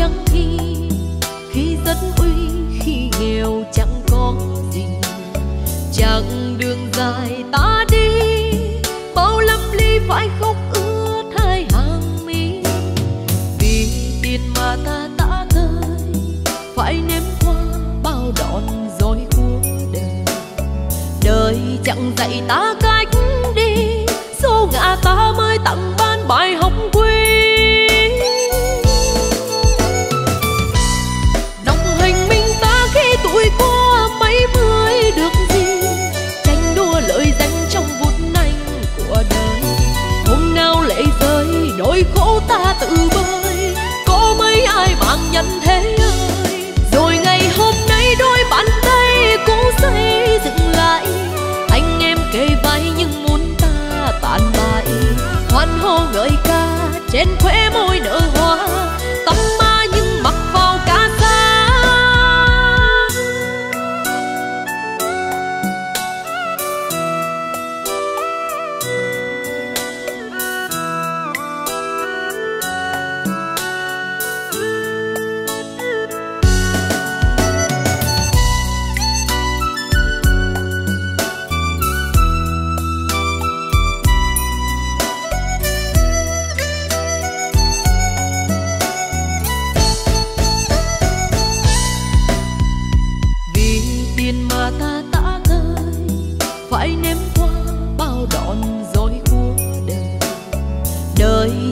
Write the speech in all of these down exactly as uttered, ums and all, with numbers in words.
chẳng thi, khi rất uy khi nghèo chẳng có gì. Chẳng đường dài ta đi, bao lắm ly phải khóc ướt hai hàng mi. Vì tiền mà ta đã rơi, phải nếm qua bao đòn dối của đời. Đời chẳng dạy ta cách đi, số ngã ta mới tặng ban bài học quý. Nỗi khổ ta tự bơi, có mấy ai bằng nhân thế ơi. Rồi ngày hôm nay đôi bàn tay cũng xây dựng lại, anh em kề vai nhưng muốn ta tàn bại. Hoan hô ngợi ca trên khóe môi nở hoa, tắm ma nhưng mặc vào cá xa.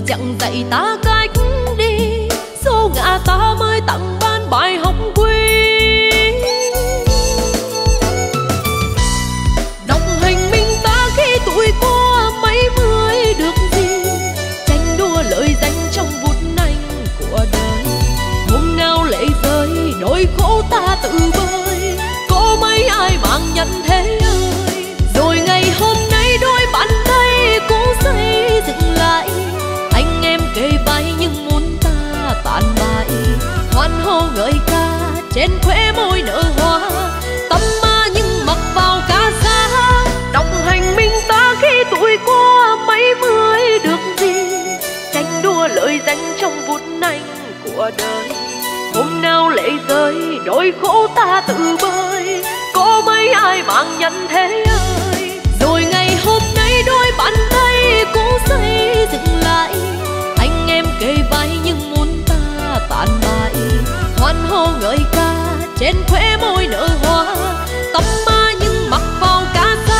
Chẳng dạy ta cách đi, số ngã ta mới tặng ban bài học quý. Đọc hành minh ta khi tuổi qua mấy mươi được gì, tranh đua lợi danh trong vụt nanh của đời. Hôm nào lệ rơi, nỗi khổ ta tự bơi, có mấy ai bằng nhân thế ơi. Rồi ngày hôm nay đôi bàn tay cũng xây dựng lại, kề vai nhưng muốn ta tàn bại. Hoan hô ngợi ca trên khóe môi nở hoa, tắm ma nhưng mặc vào cá xa. Đồng hành minh ta khi tuổi qua mấy mươi được gì, tranh đua lợi danh trong vụt nanh của đời. Hôm nào lệ rơi, nỗi khổ ta tự bơi, có mấy ai bằng nhân thế ơi. Rồi ngày hôm nay đôi bàn tay cũng xây dựng lại, em kề vai nhưng muốn ta tàn bại. Hoan hô ngợi ca trên khóe môi nở hoa, tắm ma nhưng mặc vào cá xa.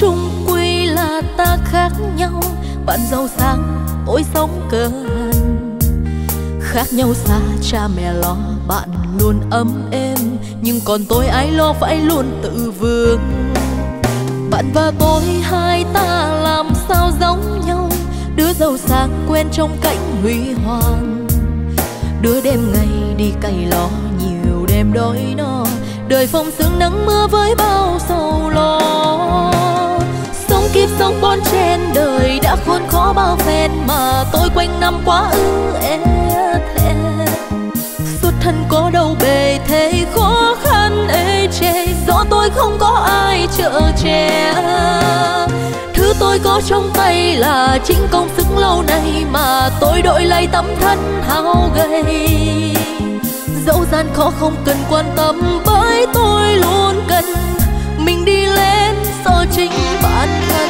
Chung quy là ta khác nhau, bạn giàu sang tôi sống cơ hàn. Khác nhau xa cha mẹ lo, bạn luôn ấm êm, nhưng còn tôi ai lo phải luôn tự vương. Bạn và tôi hai ta làm sao giống nhau, đứa giàu sang quen trong cảnh huy hoàng. Đứa đêm ngày đi cày lò, nhiều đêm đói no, đời phong sương nắng mưa với bao sầu lo. Kiếp sống bon chen đời đã khốn khó bao phen, mà tôi quanh năm quá ư e thẹn. Xuất thân có đâu bề thế khó khăn ê chê, do tôi không có ai chở che. Thứ tôi có trong tay là chính công sức lâu nay, mà tôi đổi lấy tấm thân hao gầy. Dẫu gian khó không cần quan tâm, với tôi luôn cần mình đi lên so chính bản thân.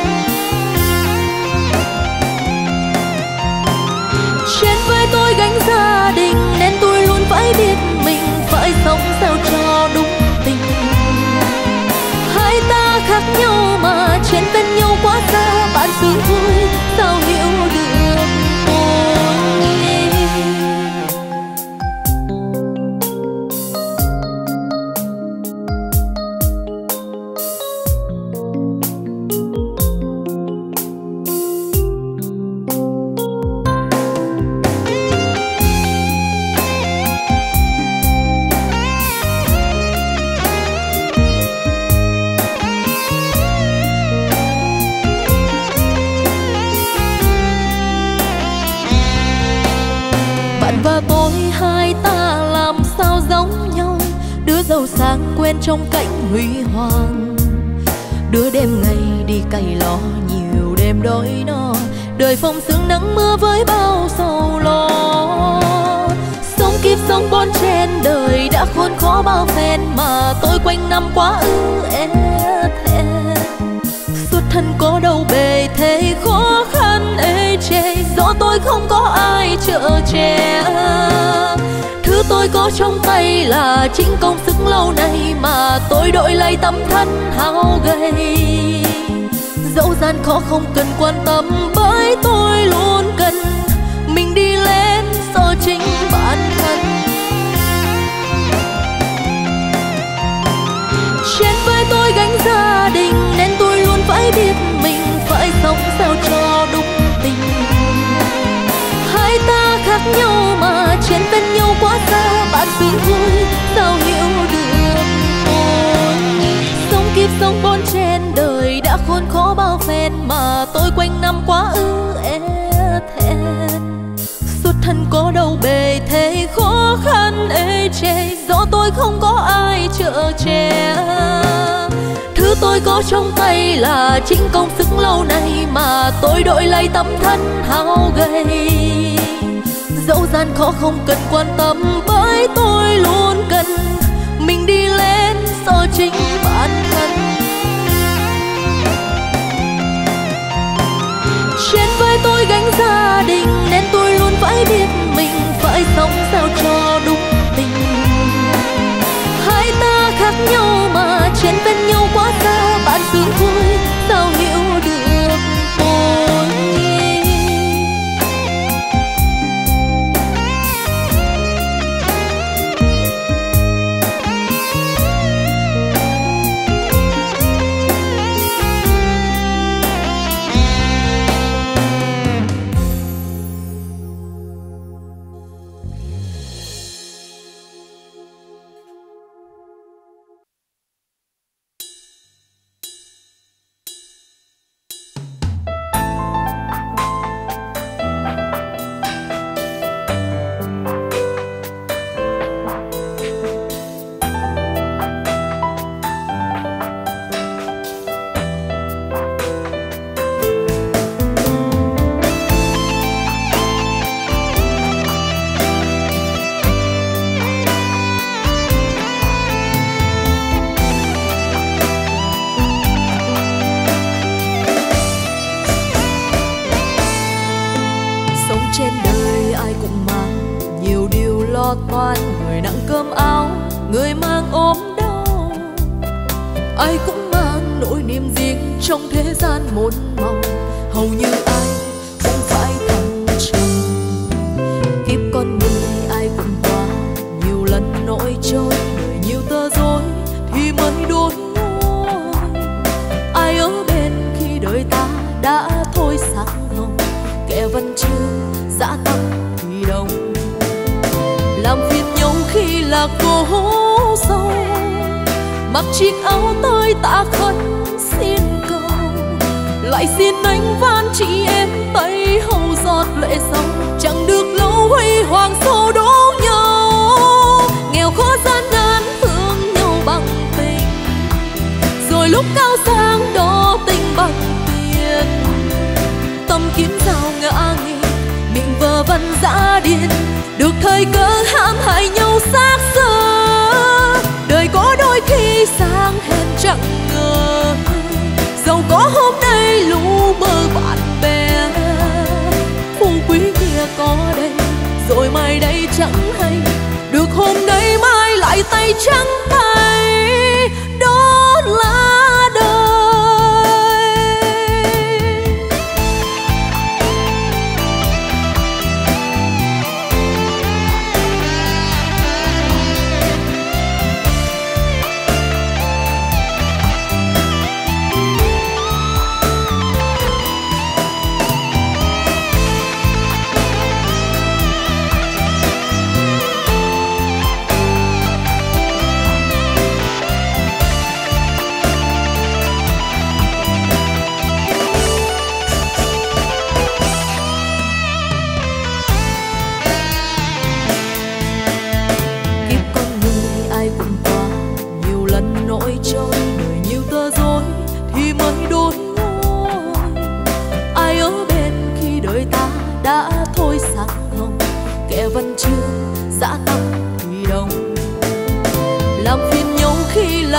Trên vai tôi gánh gia đình, nên tôi luôn phải biết mình phải sống sao cho đúng tình. Hai ta khác đứa giàu sang quên trong cảnh huy hoàng, đứa đêm ngày đi cày lò nhiều đêm đói no, đời phong sương nắng mưa với bao sầu lo. Sống kiếp sống bon chen đời đã khốn khó bao phen, mà tôi quanh năm quá ư ê thẹn, xuất thân có đâu bề thế khó khăn ê chê, do tôi không có ai chở che. Thứ tôi có trong tay là chính công sức lâu nay, mà tôi đổi lấy tấm thân hao gầy. Dẫu gian khó không cần quan tâm, bởi tôi luôn cần mình đi lên so chính bản thân. Trên vai tôi gánh gia đình nên tôi luôn phải biết mình phải sống sao cho đúng tình. Hai ta khác nhau mà chiến bên nhau quá xa, bạn tình vui sao hiểu được tôi. Sống kiếp sống bon chen đời đã khốn khó bao phen, mà tôi quanh năm quá ư ê thẹn, xuất thân có đâu bề thế khó khăn ê chê, do tôi không có ai chở che. Thứ tôi có trong tay là chính công sức lâu nay, mà tôi đổi lấy tấm thân hao gầy. Dẫu gian khó không cần quan tâm, bởi tôi luôn cần mình đi lên so chính bản thân. Trên vai tôi gánh gia đình nên tôi luôn phải biết mình phải sống sao cho đúng tình. Hai ta khác nhau mà trên bên nhau quá xa, bạn sướng vui sao hiểu được tôi.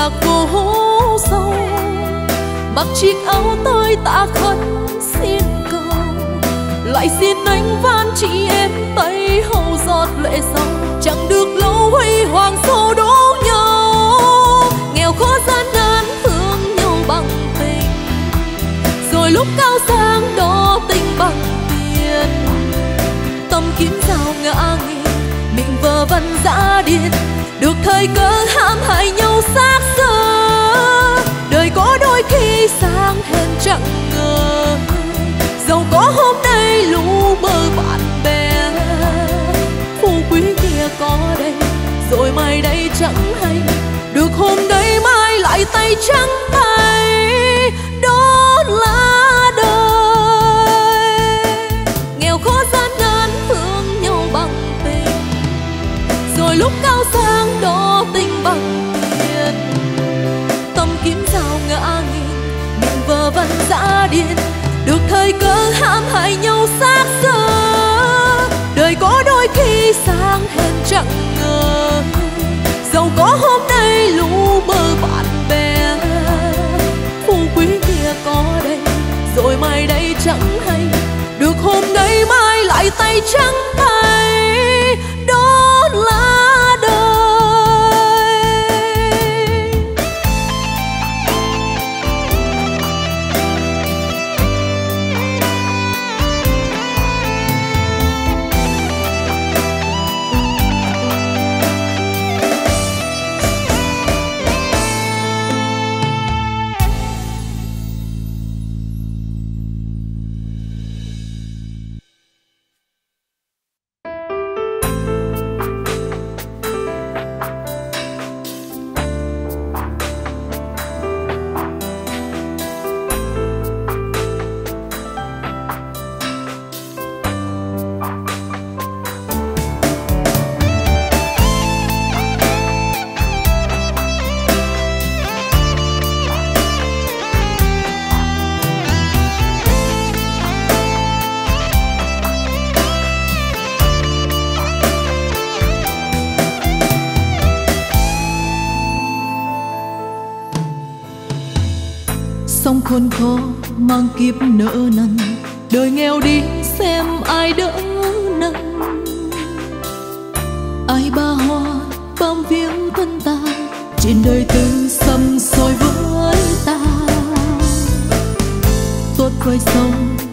là cô dâu mặc chiếc áo tôi tạ khấn xin cầu, lại xin đánh van chị em tay hầu giọt lệ dòng. Chẳng được lâu huy hoàng sâu đố nhau, nghèo khó gian nan thương nhau bằng tình, rồi lúc cao sang đó tình bằng tiền. Tâm kiếm rào ngã nghỉ mình vờ vẩn dã điên, được thời cơ hãm hại nhau xác sơ. Đời có đôi khi sáng hèn chẳng ngờ, giàu có hôm nay lũ bơ bạn bè. Phú quý kia có đây rồi mai đây chẳng hay, được hôm đấy mai lại tay trắng tay. Đó là đời nghèo khó gian nan thương nhau bằng tình, rồi lúc cao sang đó tình bằng tiền. Tâm kiếm rào ngã nghiêng mình vờ vẩn dã điên, được thời cơ hãm hại nhau xác sơ. Đời có đôi khi sáng hèn chẳng ngờ, giàu có hôm nay lũ bơ bạn bè. Phú quý kia có đây rồi mai đây chẳng hay, được hôm đấy mai lại tay trắng tay. Đó là khốn khó mang kiếp nợ nần, đời nghèo đi xem ai đỡ nâng. Ai ba hoa bám viếng thân ta, trên đời tư sầm soi với ta. Tốt với sâu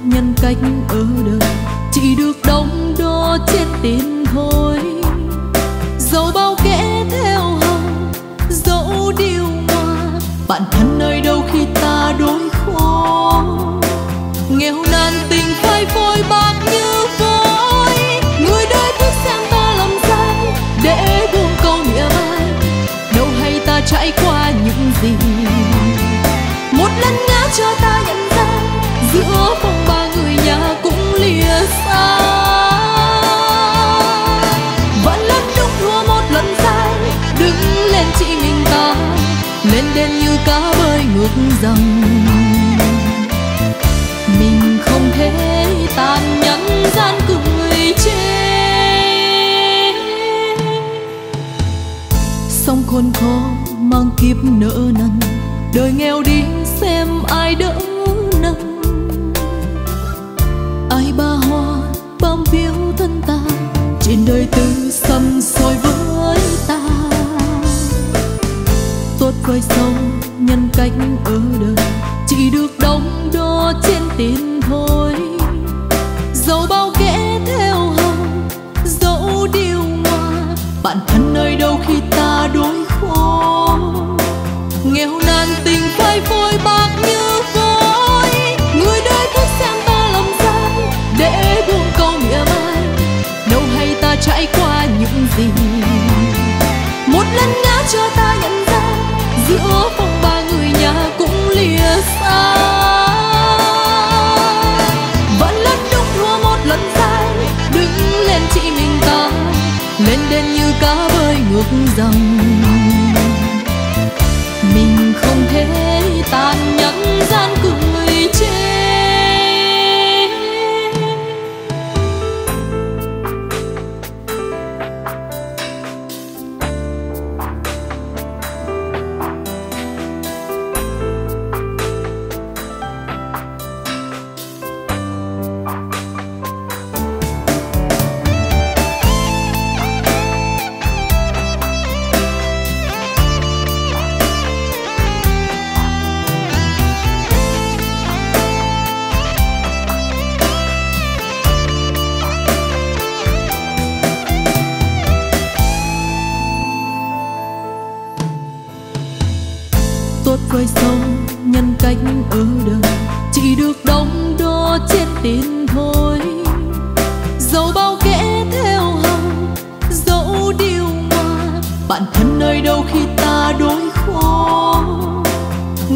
nhân cách ở đời, chỉ được đóng đo chết tên thôi. Dẫu bao kẻ theo hồng, dẫu điều hoa, bạn thân nơi đâu khi ta đối. Nghèo nàn tình phai phôi bạc như vôi, người đời biết xem ta làm sao để buông câu nghĩa mai. Đâu hay ta trải qua những gì, một lần ngã cho ta nhận ra giữa phòng ba người nhà cũng lìa xa. Vẫn lắm lúc thua một lần sai, đứng lên chỉ mình ta lên đêm như cá bơi ngược dòng. Mình không thể tàn nhẫn gian cười trên, song khôn khó mang kiếp nợ nần, đời nghèo đi xem ai đỡ nâng. Ai ba hoa bám víu thân ta, trên đời tư sầm soi với ta. Tốt với sâu nhân cách ở đời, chỉ được đong đo trên tiền thôi. Dẫu bao kẻ theo hồng, dẫu điều hoa, bạn thân nơi đâu khi ta đối khổ. Nghèo nàn tình phai phôi bạc như vôi, người đời thích xem ta làm sao để buông câu nghĩa mai. Đâu hay ta trải qua những gì, một lần ngã cho ta nhận ra giữa phòng ba người nhà cũng lìa xa. Vẫn lắm lúc thua một lần sai, đứng lên chỉ mình ta lên đêm như cá bơi ngược dòng. Mình không thể tàn nhẫn gian cười trên, tốt với sống nhân cách ở đời chỉ được đong đo chết tin thôi. Dẫu bao kẽ theo hồng, dẫu điều mà bạn thân nơi đâu khi ta đối khổ.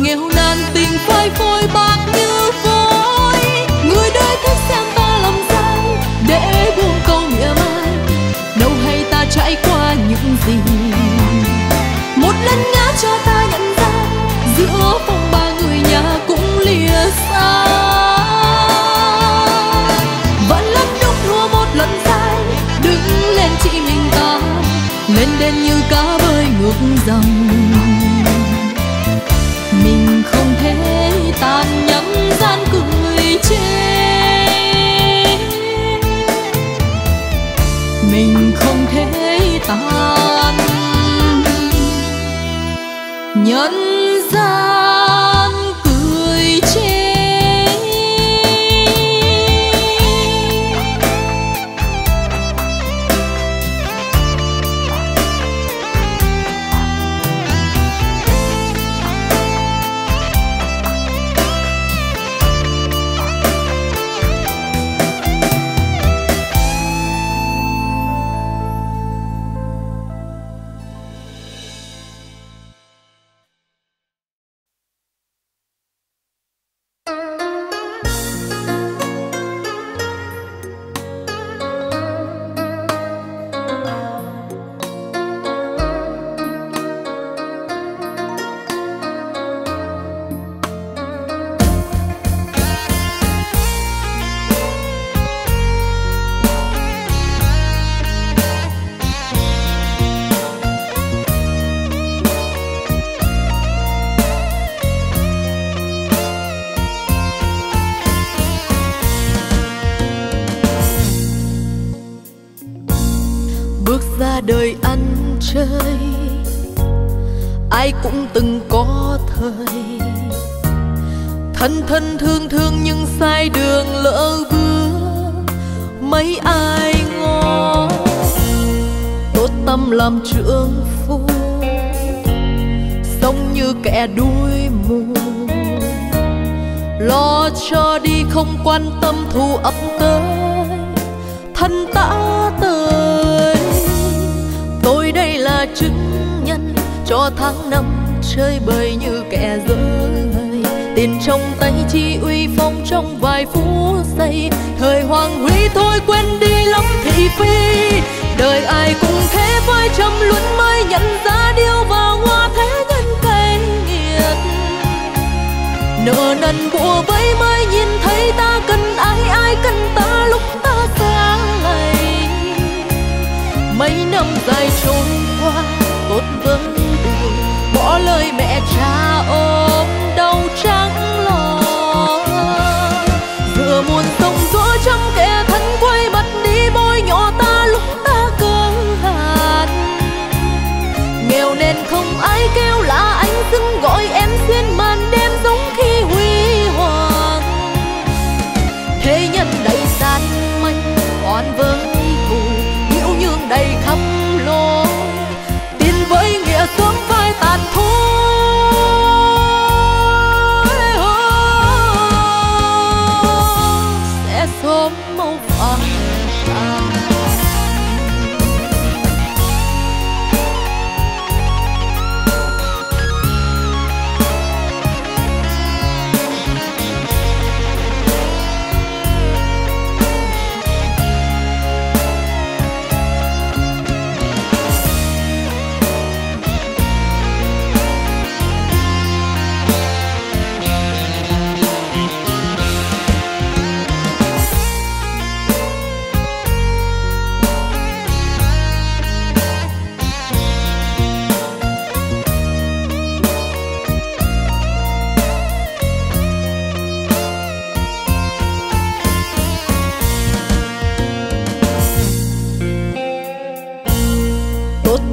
Nghèo nàn tình phai phôi bạc như vôi, người đời thích xem ta làm dai để buông câu nghĩa mai. Đâu hay ta trải qua những gì một lần ngã cho ta nhận ra giữa phòng ba người nhà cũng lìa xa. Vẫn lắm lúc thua một lần sai, đứng lên chỉ mình ta lên đen như cá bơi ngược dòng. Mình không thể tàn nhẫn gian cười trên, mình không thể tàn nhẫn gian cười trên. Đời ăn chơi ai cũng từng có thời thân thân thương thương, nhưng sai đường lỡ bước mấy ai ngó. Tốt tâm làm trượng phu sống như kẻ đuôi mù, lo cho đi không quan tâm thù ấp tới thân tã tới. Tôi đây là chứng nhân cho tháng năm chơi bời như kẻ dở hơi. Tiền trong tay chi uy phong trong vài phút giây, thời hoàng huy thôi quên đi lắm thị phi. Đời ai cũng thế với trầm luân mới nhận ra điêu vào hoa thế nhân cay nghiệt. Nợ nần bùa vây mới nhìn thấy ta cần ai, ai cần ta lúc ta xa lầy. Mấy năm dài trôi qua tốt vấn đề, bỏ lời mẹ cha ôm đau trắng lo. Giữa muôn sông gió trăm kẻ thân quay mặt đi, bôi nhỏ ta lúc ta cơn hạn. Nghèo nên không ai kêu là anh dưng gọi em xuyên màn đêm giống khi huy hoàng. Thế nhân đầy gian manh oan vương, đầy khắp lối tin với nghĩa xuống vai tàn thôi. Sẽ sớm mau phai tàn.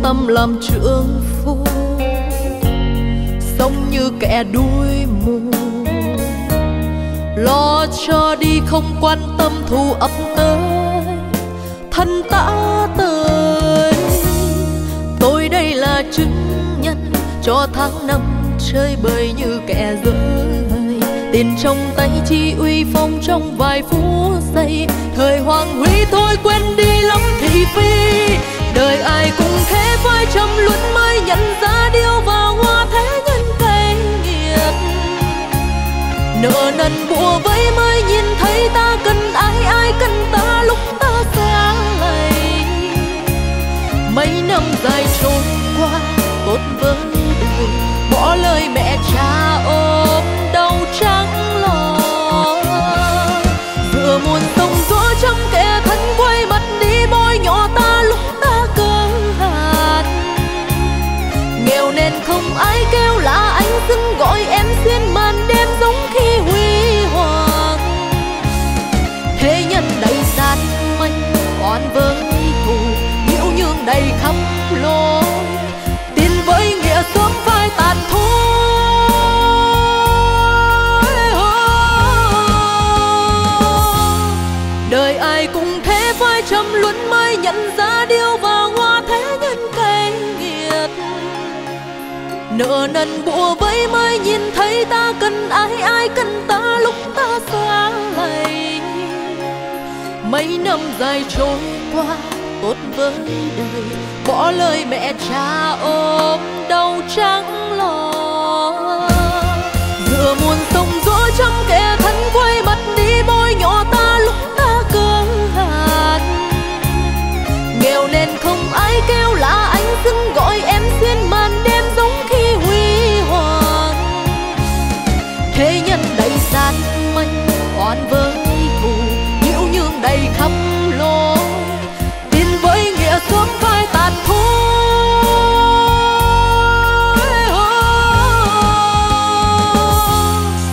Tâm làm trượng phu sống như kẻ đuôi mù, lo cho đi không quan tâm thù ấp tới thân tã tới. Tôi đây là chứng nhân cho tháng năm chơi bời như kẻ rơi. Tiền trong tay chi uy phong trong vài phút giây. Thời hoàng huy thôi quên đi lắm thị phi. Đời ai cũng thế với trăm luân mới nhận ra điêu vào hoa thế nhân cay nghiệt. Nợ nần bùa vây mới nhìn thấy ta cần ai ai cần ta lúc ta xa lầy. Mấy năm dài trôi qua tốt với đời, bỏ lời mẹ cha ôm đau trắng lo. Giữa muôn sông gió trăm kẻ thân quay mặt đi bôi nhọ ta lúc ta cơ hạt. Nghèo nên không ai kêu là anh dưng gọi em xuyên màn đêm giống khi huy hoàng. Thế nhân đầy gian manh oan với thù, nhiễu nhương đầy khắp lối. Tin với nghĩa sớm phai tàn thôi. Đời ai cũng thế phai trầm luân mới nhận ra điêu vào hoa thế nhân cay nghiệt. Nợ nần bùa vây mới nhìn thấy ta cần ai ai cần ta lúc ta xa lầy. Mấy năm dài trôi qua tốt với đời, bỏ lời mẹ cha ôm đau trắng lo. Giữa muôn sông gió trăm kẻ thân quay mặt đi bôi nhọ ta lúc ta cơ hạt. Nghèo nên không ai kêu là anh dưng gọi em xuyên màn đêm giống khi huy hoàng. Thế nhân đầy gian manh oan với thù, nhiễu nhương đầy khắp lối. Với nghĩa sớm phai tàn thôi.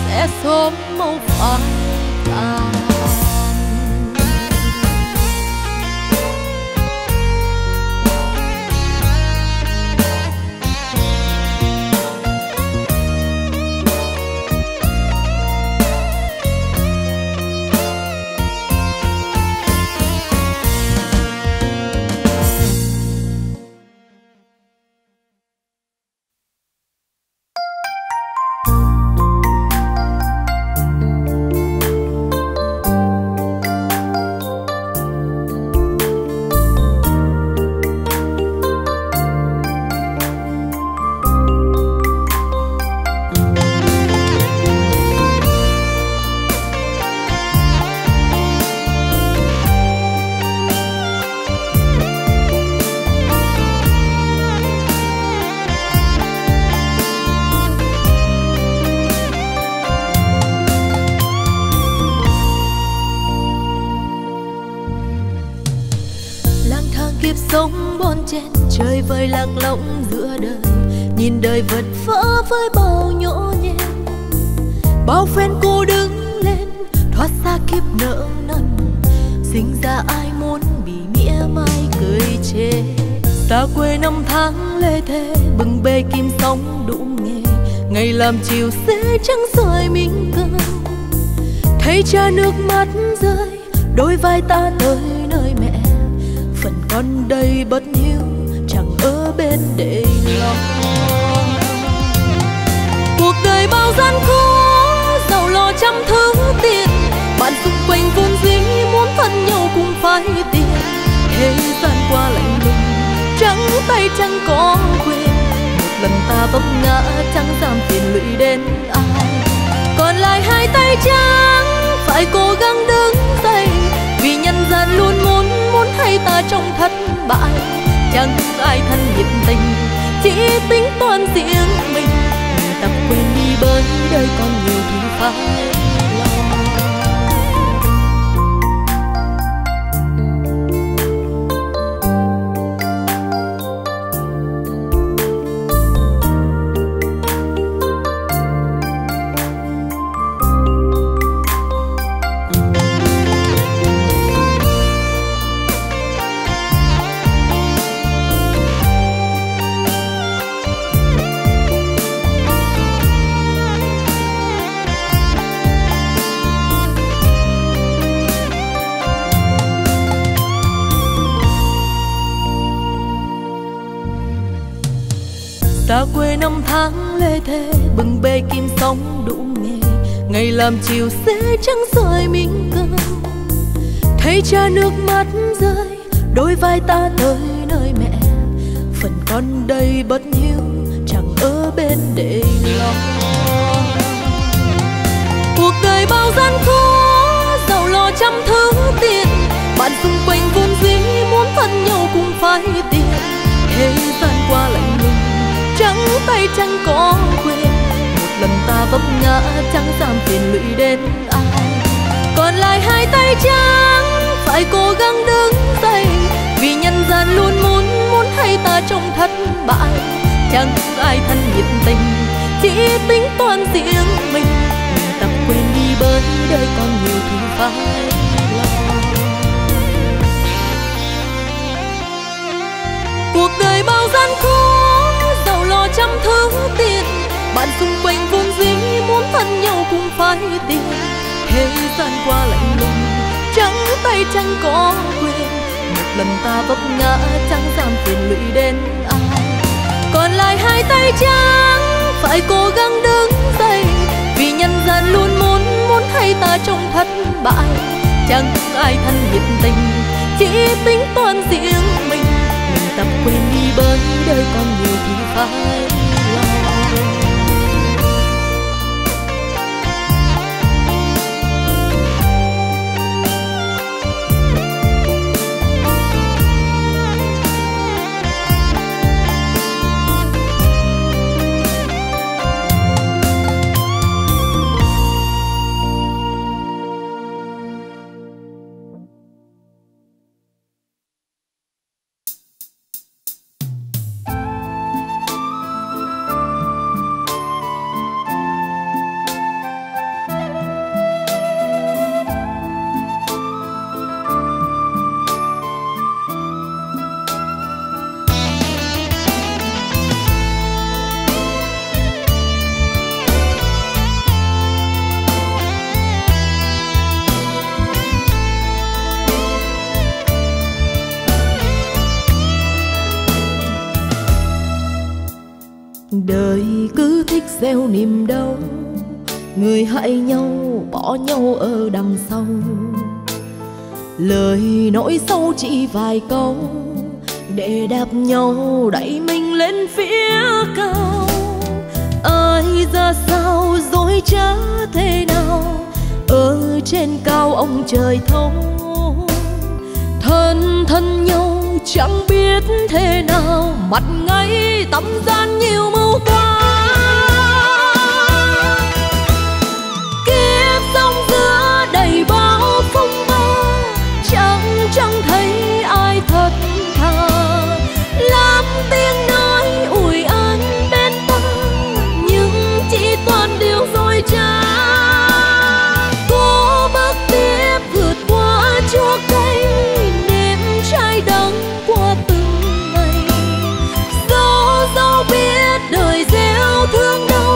Sẽ sớm mau phai tàn. Chơi vơi lạc lõng giữa đời, nhìn đời vật vỡ với bao nhỗ nhẽn. Bao phen cô đứng lên thoát xa kiếp nợ nần. Sinh ra ai muốn bị nghĩa mai cười chê. Ta quê năm tháng lê thê, bừng bê kim sóng đũng nghề. Ngày làm chiều sẽ trắng rơi mình cơn. Thấy cha nước mắt rơi, đôi vai ta tới nơi mẹ. Phần con đây bất hiếu ở bên để lo. Cuộc đời bao gian khó, giàu lo trăm thứ tiền. Bạn xung quanh vốn dĩ muốn thân nhau cũng phải tiền. Thế gian qua lạnh lùng, trắng tay chẳng có quyền. Một lần ta vấp ngã chẳng dám tiền lụy đến ai. Còn lại hai tay trắng phải cố gắng đứng dậy. Vì nhân gian luôn muốn muốn thấy ta trong thất bại. Chẳng ai thân nhiệt tình, chỉ tính toán riêng mình. Người ta quên đi bởi đời còn nhiều thứ phải lo. năm tháng lê thê bừng bê kim sóng đủ nghề, ngày làm chiều sẽ trắng rơi mình cơm. Thấy cha nước mắt rơi, đôi vai ta tới nơi mẹ, phần con đây bất hiếu chẳng ở bên để lo. Cuộc đời bao gian khổ, giàu lo trăm thứ tiền, bạn xung quanh vốn dĩ muốn thân nhau cũng phải tiền. Thế gian qua lạnh lùng, trắng tay chẳng có quyền, một lần ta vấp ngã chẳng dám phiền lụy đến ai. Còn lại hai tay trắng phải cố gắng đứng dậy, vì nhân gian luôn muốn muốn hay ta trong thất bại. Chẳng ai thân nhiệt tình, chỉ tính toán riêng mình, mình tập quên đi bớt đời còn nhiều thì phải. Cuộc đời bao gian khổ, giàu lo trăm thứ tiền, bạn xung quanh vốn dĩ muốn thân nhau cũng phải tiền. Thế gian qua lạnh lùng, trắng tay chẳng có quyền, một lần ta vấp ngã chẳng dám phiền lụy đến ai. Còn lại hai tay trắng phải cố gắng đứng dậy, vì nhân gian luôn muốn muốn thay ta trong thất bại. Chẳng ai thân nhiệt tình, chỉ tính toán riêng mình, tập quên đi bớt đời còn nhiều thì phải lo. Gieo niềm đau, người hại nhau bỏ nhau ở đằng sau. Lời nói sâu chỉ vài câu, để đạp nhau đẩy mình lên phía cao. Ai ra sao dối trá thế nào, ở trên cao ông trời thấu. Thân thân nhau chẳng biết thế nào, mặt ngay tâm gian nhiều mưu toan. Chẳng thấy ai thật thà, lắm tiếng nói ủi an bên ta, nhưng chỉ toàn điều dối trá. Cố bước tiếp vượt qua chua cay, nếm trái đắng qua từng ngày. Dẫu dẫu biết đời gieo thương đau,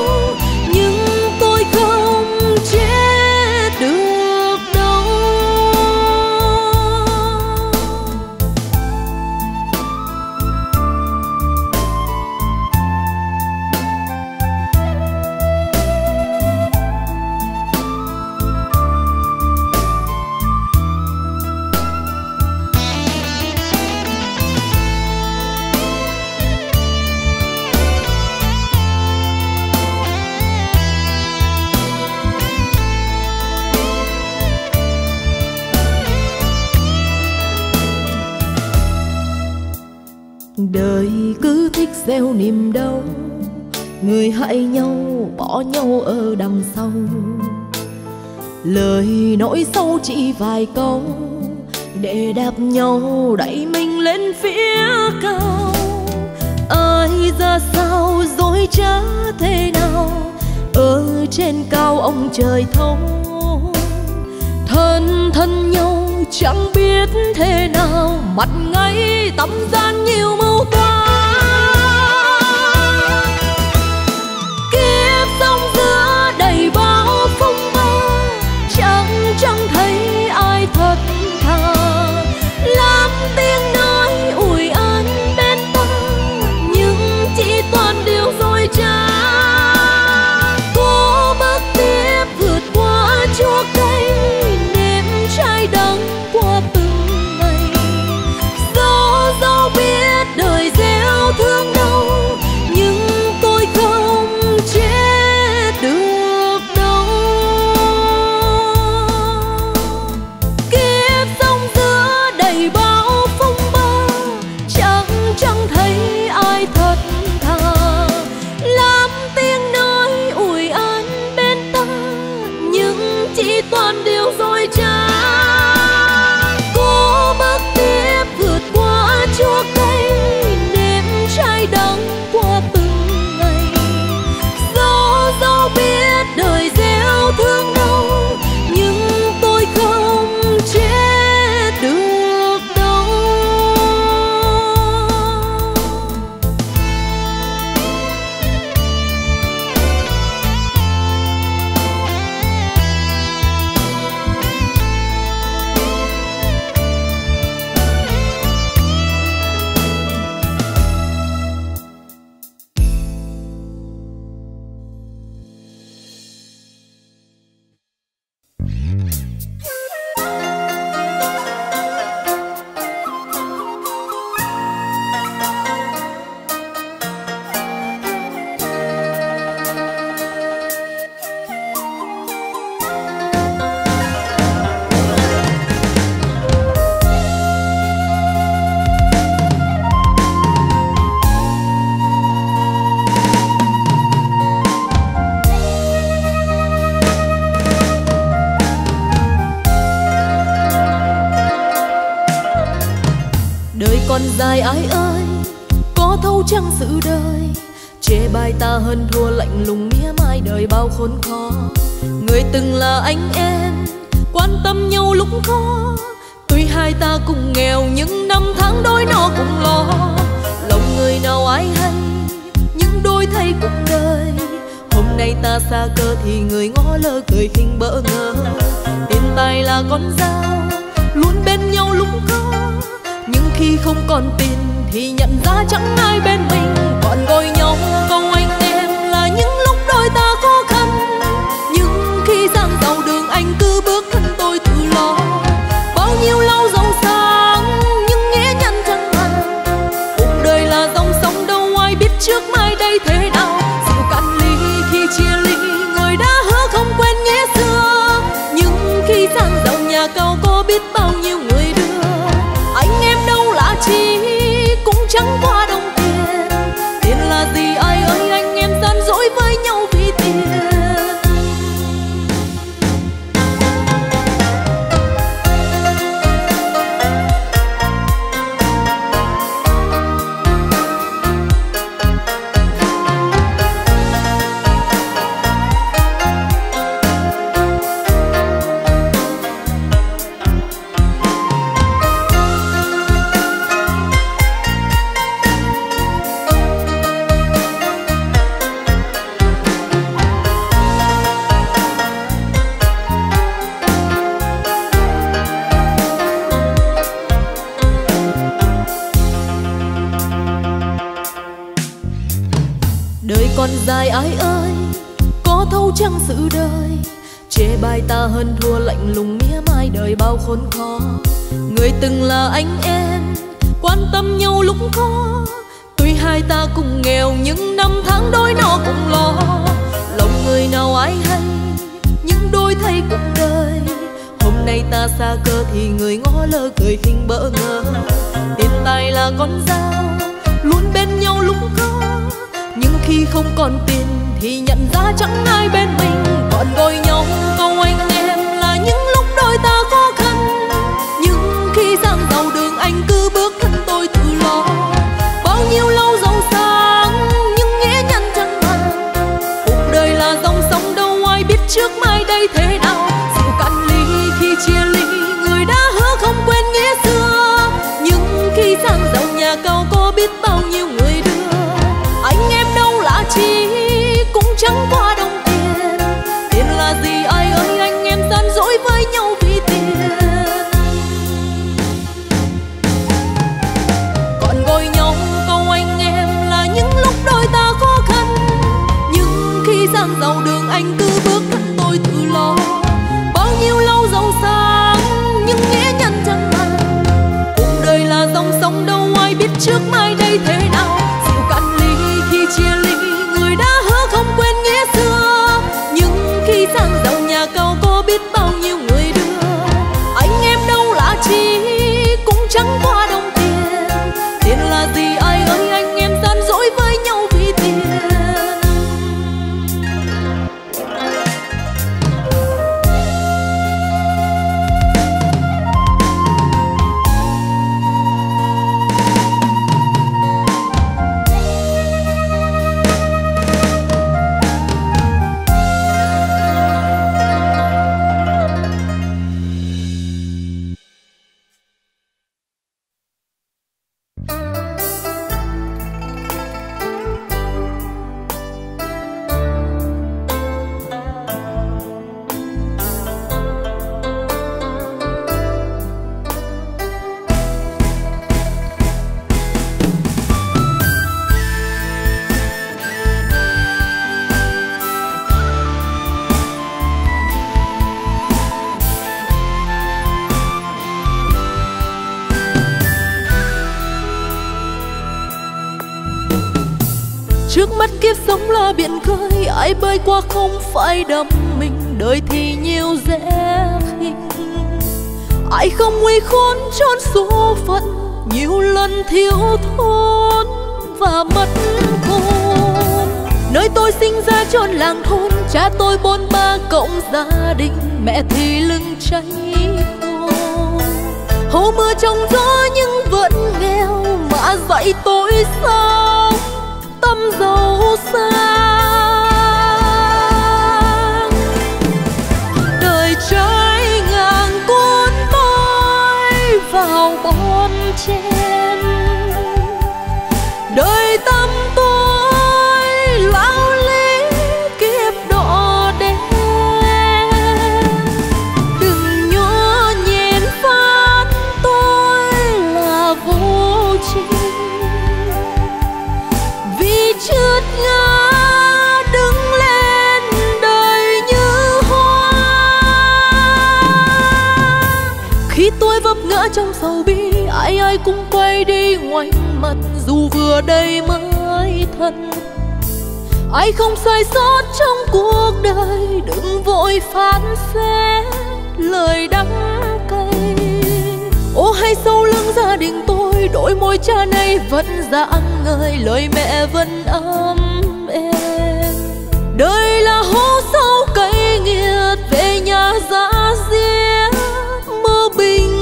nhưng tôi không chết được. Đời cứ thích gieo niềm đau, người hại nhau bỏ nhau ở đằng sau. Lời nói sâu chỉ vài câu, để đạp nhau đẩy mình lên phía cao. Ai ra sao dối trá thế nào, ở trên cao ông trời thấu. Thân thân nhau chẳng biết thế nào, mặt ngay tâm gian nhiều mưu toan. Kiếp sóng giữa đầy bao phong ba, chẳng chẳng thấy ai thật thà. Lắm tiếng nói ủi an bên ta, nhưng chỉ toàn điều dối trá. dài ai ơi, có thấu chăng sự đời, chê bai ta hơn thua lạnh lùng mía mai đời bao khốn khó. Người từng là anh em, quan tâm nhau lúc khó, tuy hai ta cùng nghèo nhưng năm tháng đôi nó cùng lo. Lòng người nào ai hay, những đôi thay cuộc đời. Hôm nay ta xa cơ thì người ngó lơ cười khinh bỡ ngơ. Tiền tài là con dao, luôn bên nhau lúc khó, nhưng khi không còn tin thì nhận ra chẳng ai bên mình. Còn gọi nhau câu anh em là những lúc đôi ta khó khăn, nhưng khi sang đầu đường anh cứ bước thân tôi tự lo. Bao nhiêu lâu giàu sang nhưng nghĩa nhân chẳng hẳn, cuộc đời là dòng sông đâu ai biết trước mai đây thế nào. Dịu cạn ly khi chia ly, người đã hứa không quên nghĩa xưa, nhưng khi sang giàu nhà cao có biết bao nhiêu người đưa. Anh em đâu lạ chi cũng chẳng qua đồng tiền, gì ai ơi anh em tan dỗi với nhau vì tiền. Còn dài ai ơi, có thấu chăng sự đời, chê bai ta hơn thua lạnh lùng mía mai đời bao khốn khó. Người từng là anh em, quan tâm nhau lúc khó, tuy hai ta cùng nghèo nhưng năm tháng đôi nó cùng lo. Lòng người nào ai hay, những đôi thay cuộc đời. Hôm nay ta xa cơ thì người ngó lơ cười khinh bỡ ngơ. Tiền tài là con dao, luôn bên nhau lúc khó, nhưng khi không còn tiền thì nhận ra chẳng ai bên mình. Còn gọi nhau câu anh em là những lúc đôi ta khó khăn, nhưng khi sang giàu đường anh cứ bước thân tôi tự lo. Bao nhiêu lâu giàu sang nhưng nghĩa nhân chẳng hẳn, cuộc đời là dòng sông đâu ai biết trước mai đây thế nào. Dịu cạn ly khi chia ly, người đã hứa không quên nghĩa xưa, nhưng khi sang giàu nhà cao có biết bao nhiêu người đưa. Anh em đâu lạ chi cũng chẳng qua đồng tiền, tiền là gì ai ơi anh em tan dỗi với nhau vì tiền. Còn gọi nhau câu anh em là những lúc đôi ta khó khăn, nhưng khi sang giàu đường anh cứ bước thân tôi tự lo. Bao nhiêu lâu giàu sang nhưng nghĩa nhân chẳng hẳn, cuộc đời là dòng sông đâu ai biết trước mai đây thế nào. Chia ly người đã hứa không quên nghĩa xưa, nhưng khi sang giàu nhà cao có biết bao nhiêu người đưa. Anh em đâu lạ chi cũng chẳng qua đồng tiền, tiền là gì ai ơi anh em tan dỗi với nhau vì tiền. Trước mắt kiếp sống là biển khơi, ai bơi qua không phải đắm mình. Đời thì nhiều dễ khinh, ai không nguy khốn trốn số phận. Nhiều lần thiếu thốn và mất hồn, nơi tôi sinh ra chốn làng thôn. Cha tôi bôn ba cộng gia đình, mẹ thì lưng cháy khô. Hầu mưa trong gió nhưng vẫn nghèo mà đã dạy tôi sao tâm giàu sang. Đời trái ngang cuốn tôi vào bon chen, đời tâm tôi lão lý kiếp đỏ đen. Đừng nhớ nhìn phán tôi là vô tri, vì trượt ngã đứng lên đời như hoa. Khi tôi vấp ngã trong sầu bi, ai ai cũng quay đi ngoảnh mặt, dù vừa đây mới thân. Ai không sai sót trong cuộc đời, đừng vội phán xét lời đắng cay. Ô hay sau lưng gia đình tôi, đôi môi cha nay vẫn rạng ngời, lời mẹ vẫn ấm êm. Đời là hố sâu cay nghiệt, về nhà giá riết mơ bình.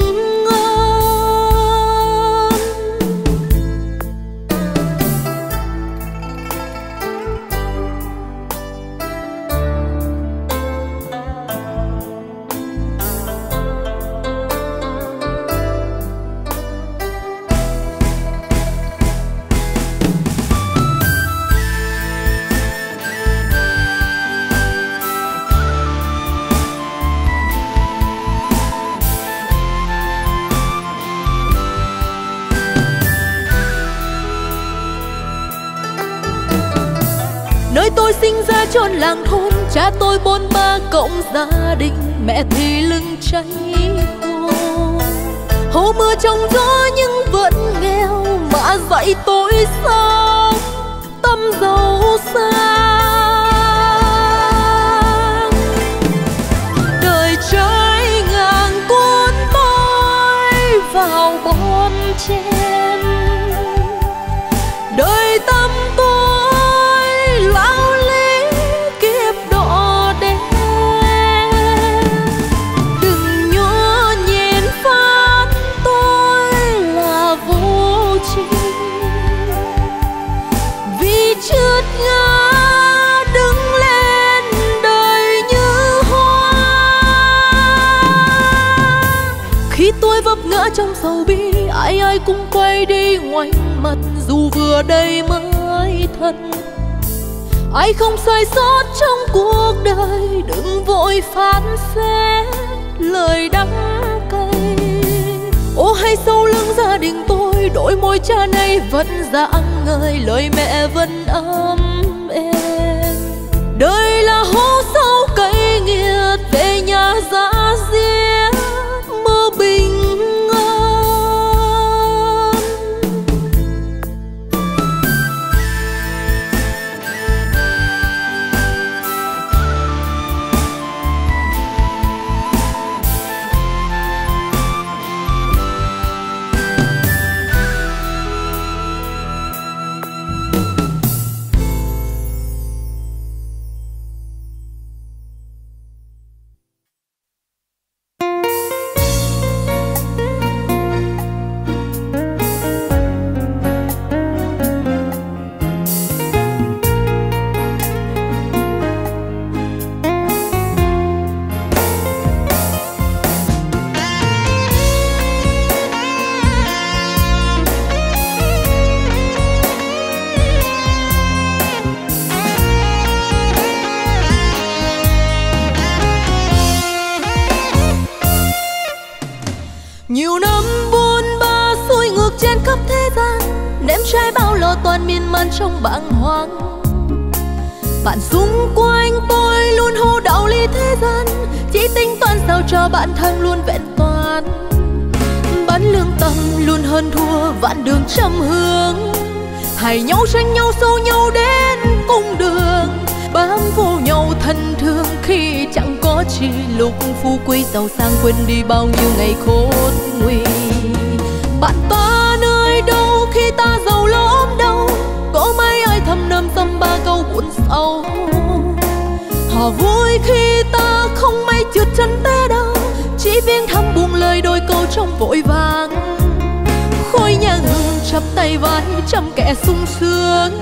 Tôi sinh ra chôn làng thôn, cha tôi bốn ba cộng gia đình, mẹ thì lưng cháy khô. Hầu mưa trong gió nhưng vẫn nghèo, mà dạy tôi sao tâm giàu sang. Đời trái ngang cuốn tôi vào bon chen, đời tâm tôi lão lý kiếp đỏ đen. Đừng nhớ nhìn phán tôi là vô tri, vì trượt ngã đứng lên đời như hoa. Khi tôi vấp ngã trong sầu bi, ai ai cũng quay đi ngoảnh mặt, dù vừa đây mới thân. Ai không sai sót trong cuộc đời, đừng vội phán xét lời đắng cay. Ô hay sau lưng gia đình tôi, đôi môi cha nay vẫn rạng ngời, lời mẹ vẫn ấm êm. Đời là hố sâu cay nghiệt, về nhà giá riết mơ bình. Trong bàng hoàng, bạn xung quanh tôi luôn hô đạo lý thế gian, chỉ tính toán sao cho bản thân luôn vẹn toàn. Bán lương tâm luôn hơn thua vạn đường trăm hướng, hài nhau tranh nhau sâu nhau đến cung đường, bám vô nhau thân thương khi chẳng có chi. Lúc phú quý giàu sang quên đi bao nhiêu ngày khốn nguy. Bạn ta nơi đâu khi ta giàu lo ốm đau, có mấy ai thầm nâm tâm ba câu buồn sâu. Họ vui khi ta không may trượt chân té đau, chỉ viếng thăm buông lời đôi câu trong vội vàng. Khói nhang hương chắp tay vai trăm kẻ sung sướng.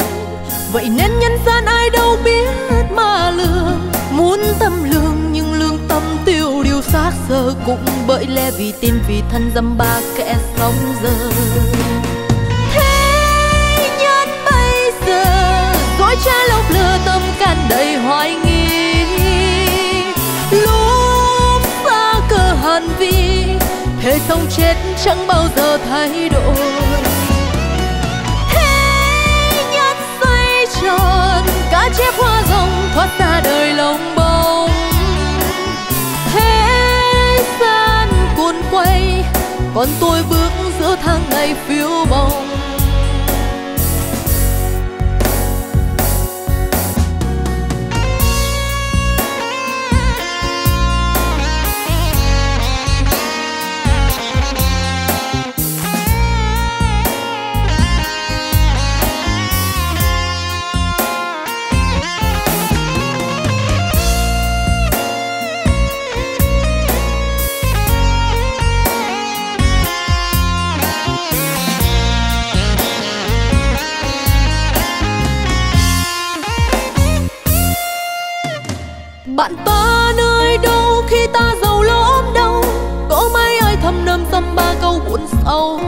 Vậy nên nhân gian ai đâu biết mà lường, muốn tâm lương nhưng lương tâm tiêu điều xác giờ, cũng bởi lẽ vì tin vì thân dâm ba kẻ sóng giờ. Thế nhân bây giờ dối trá lốc lừa tâm can đầy hoài nghi, lúc xa cơ hàn vi thế sống chết chẳng bao giờ thay đổi. Cá chép hoa rồng thoát ra đời lồng bông, thế gian cuốn quay, còn tôi bước giữa tháng ngày phiêu bồng. Bạn ta nơi đâu khi ta giàu lắm đâu, có mấy ai thầm nâm dâm ba câu buồn sâu.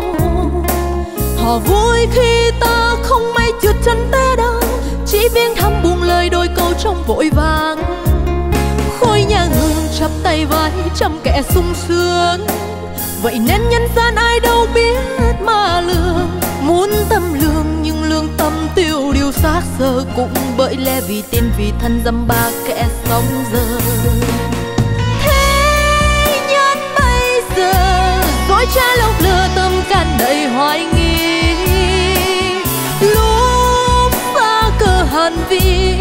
Họ vui khi ta không may trượt chân té đau, chỉ viếng thăm buông lời đôi câu trong vội vàng. Khói nhang hương chắp tay vai trăm kẻ sung sướng. Vậy nên nhân gian ai đâu biết mà lường, muốn tâm lương nhưng lương tâm tiêu điều xác giờ, cũng bởi lẽ vì tin vì thân dâm ba kẻ sóng giờ. Thế nhân bây giờ dối trá lốc lừa tâm can đầy hoài nghi, lúc xa cơ hàn vi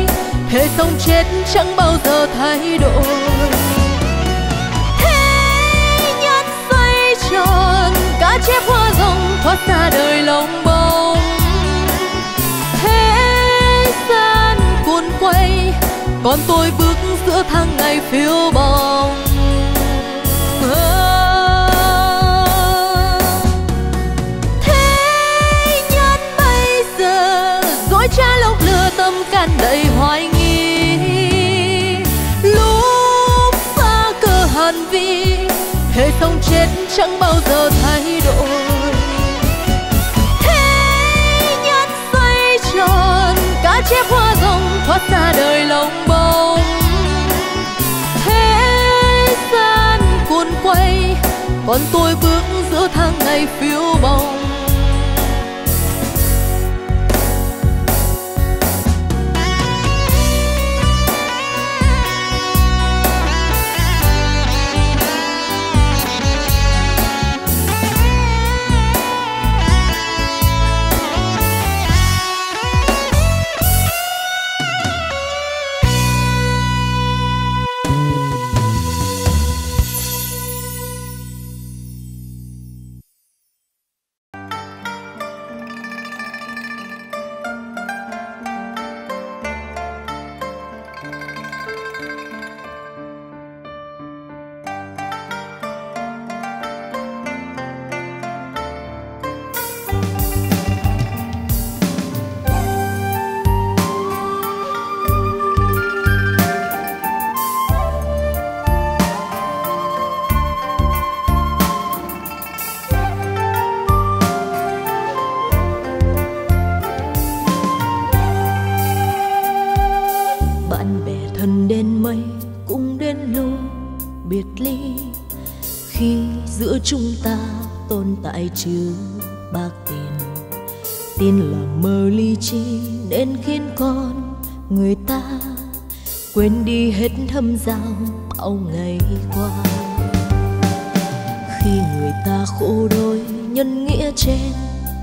thế sống chết chẳng bao giờ thay đổi. Cá chép hoa rồng thoát ra đời lồng bông, thế gian cuốn quay, còn tôi bước giữa tháng ngày phiêu bồng. Thế nhân bây giờ dối trá lốc lừa tâm can đầy hoài nghi, lúc xa cơ hàn vi thế sống chết chẳng bao giờ thay đổi. Thế nhân xoay tròn, cá chép hoa rồng thoát ra đời lồng bông, thế gian cuốn quay, còn tôi bước giữa tháng ngày phiêu bồng. Chúng ta tồn tại chứ bác tin, tin là mơ ly chi nên khiến con người ta quên đi hết thâm giao bao ngày qua. Khi người ta khổ đôi nhân nghĩa trên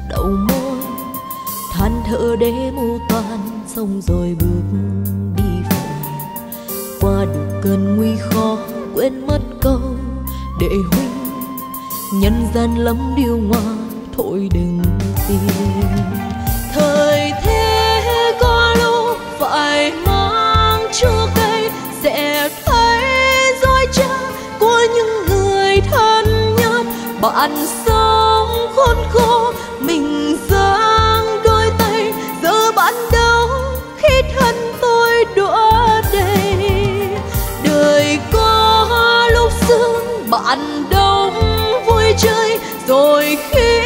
đầu môi, than thở để mưu toan xong rồi bước đi về. Qua được cơn nguy khó quên mất câu để huy, nhân gian lắm điều ngoa thôi đừng tin. Thời thế có lúc phải mang chua cay, sẽ thấy dối trá của những người thân nhất. Bạn sống khốn khổ mình rồi khi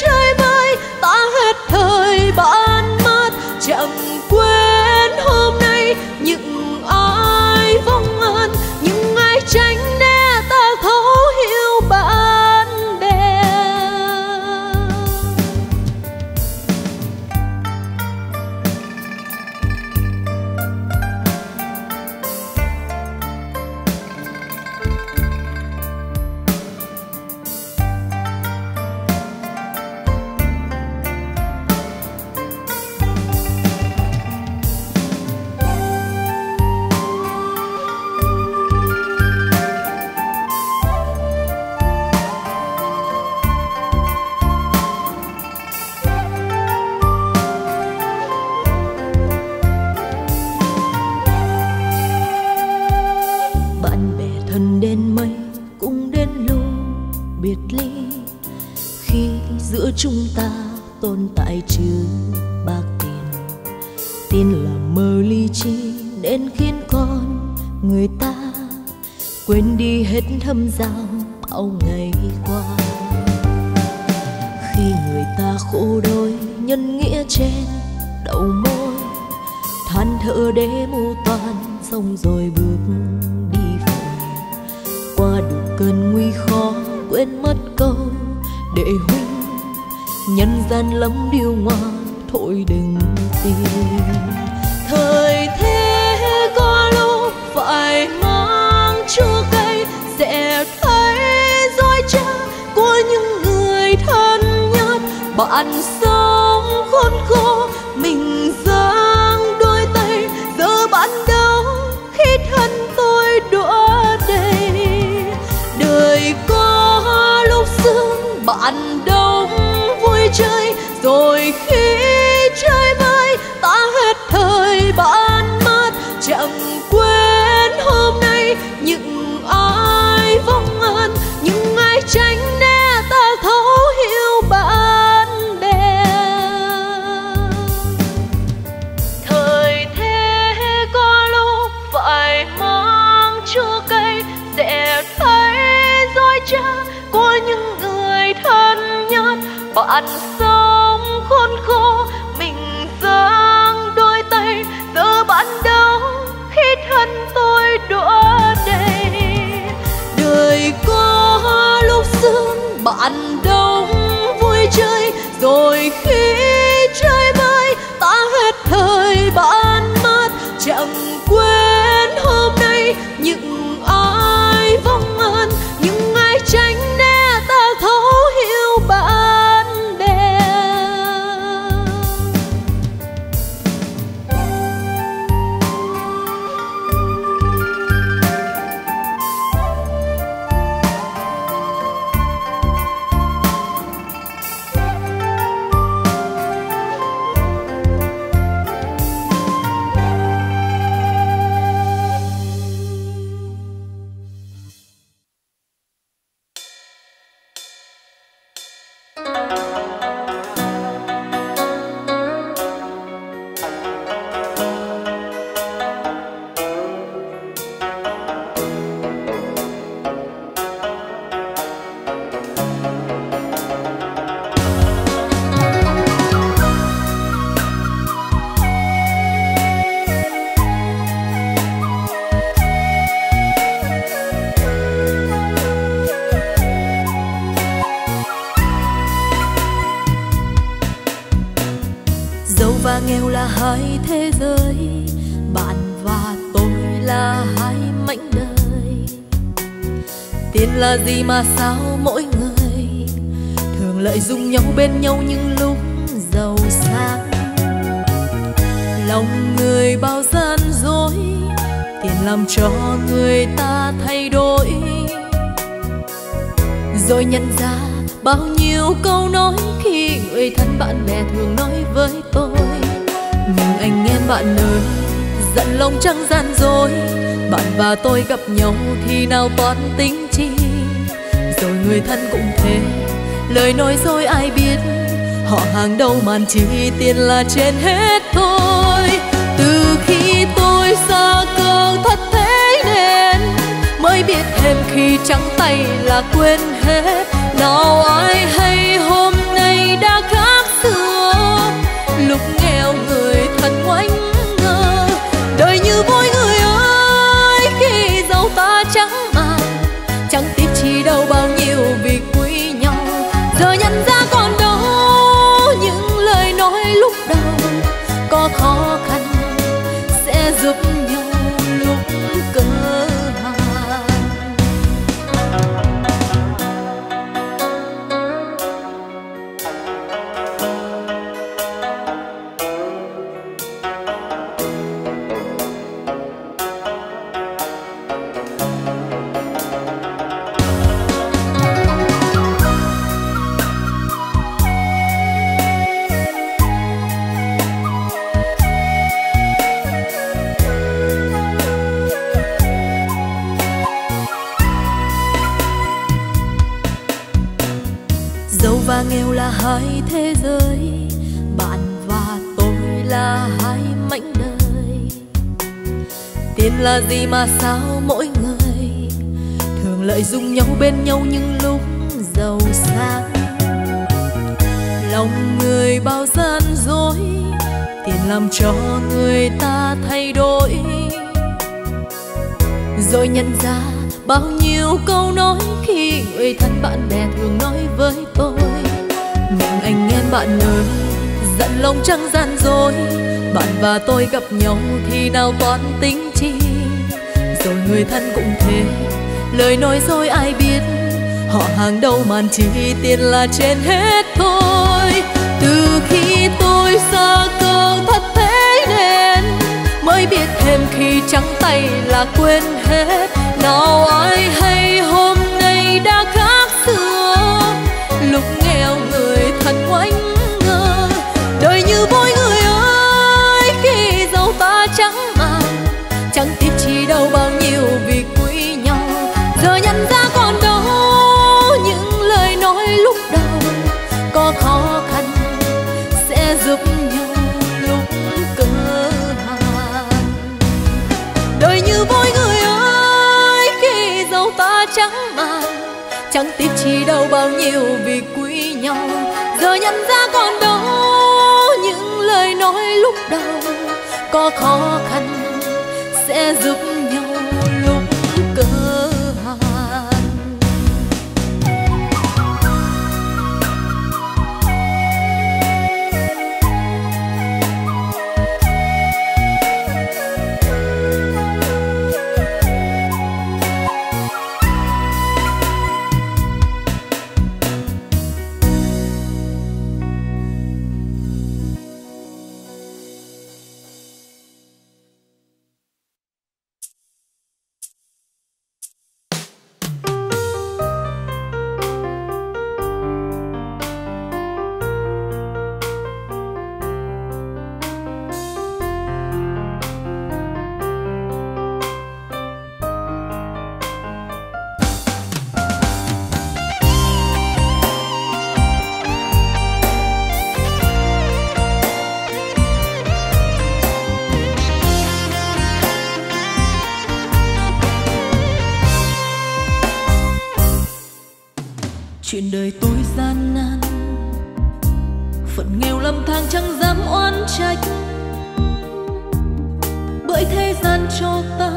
trời bay ta hết thời ban mát, chẳng quên hôm nay những ai vong ân, những ai tránh né ta thấu hiểu ban đêm. Chúng ta tồn tại chứ bạc tiền, tin là mơ ly chi đến khiến con người ta quên đi hết thâm giao bao ngày qua. Khi người ta khổ đôi nhân nghĩa trên đầu môi, than thở để mưu toan xong rồi bước đi về. Qua đủ cơn nguy khó quên mất câu để huy, nhân gian lắm điều ngoa thôi đừng tin. Thời thế có lúc phải mang chua cay, sẽ thấy dối trá của những người thân nhất. Bạn sống khốn khổ mình giang đôi tay, giờ bạn đâu khi thân tôi đọa đầy. Đời có lúc sương bạn đông chơi, rồi khi trời bay ta hết thời ban mát, chẳng quên hôm nay những ai vong ân, những ai tránh né ta thấu hiểu ban đêm. Thời thế có lúc phải mang chua cay, sẽ thấy dối trá của những người thân nhất. Bạn sống khốn khổ mình giang đôi tay, giờ bạn đâu khi thân tôi đọa đầy. Đời có lúc sương bạn đông vui chơi, rồi khi trời bay ta hết thời ban mát, chẳng quên hôm nay những ai vong ân, những ai tránh né ta thấu hiểu bạn. Là gì mà sao mỗi người thường lợi dụng nhau bên nhau những lúc giàu sang. Lòng người bao gian dối, tiền làm cho người ta thay đổi. Rồi nhận ra bao nhiêu câu nói khi người thân bạn bè thường nói với tôi. Nhưng anh em bạn ơi, giận lòng chẳng gian dối. Bạn và tôi gặp nhau thì nào toan tính chi. Rồi người thân cũng thế, lời nói dối ai biết. Họ hàng đâu màn chi, tiền là trên hết thôi. Từ khi tôi xa cơn thất thế nên mới biết thêm khi trắng tay là quên hết. Nào ai hay hôm nay đã khác xưa, lúc nghèo người thật ngoảnh ngơ. Đời như mỗi người ơi, khi giàu ta trắng màn, chẳng tiếc chi đâu bao nhiêu vì quý nhau. Giờ nhận ra còn đâu những lời nói lúc đầu, có khó khăn sẽ giúp nhau lúc cần. Nghèo là hai thế giới, bạn và tôi là hai mảnh đời. Tiền là gì mà sao mỗi người thường lợi dụng nhau bên nhau những lúc giàu sang. Lòng người bao gian dối, tiền làm cho người ta thay đổi. Rồi nhận ra bao nhiêu câu nói khi người thân bạn bè thường nói với tôi. Nhưng anh em bạn ơi, giận lòng chẳng gian dối. Bạn và tôi gặp nhau thì nào toán tính chi. Rồi người thân cũng thế, lời nói dối ai biết. Họ hàng đâu màn chi, tiền là trên hết thôi. Từ khi tôi xa cơ thật thế nên mới biết thêm khi trắng tay là quên hết. Nào ai hay hôm nay đã khác xưa, lúc nghèo người thật ngoảnh ngơ. Đời như mỗi người ơi, khi giàu ta trắng màn, chẳng tiếc chi đâu bao nhiêu vì quý nhau. Giờ nhận ra còn đâu những lời nói lúc đầu, có khó khăn sẽ giúp nhau lúc cơ hàn. Đời như mỗi người ơi, khi giàu ta trắng màn, chẳng tiếc chi đâu bao nhiêu vì quý nhau. Giờ nhận ra còn đâu những lời nói lúc đầu, có khó khăn sẽ giúp nhau lúc cơ hàn. Chuyện đời tôi gian nan, phận nghèo lầm than chẳng dám oán trách. Bởi thế gian cho ta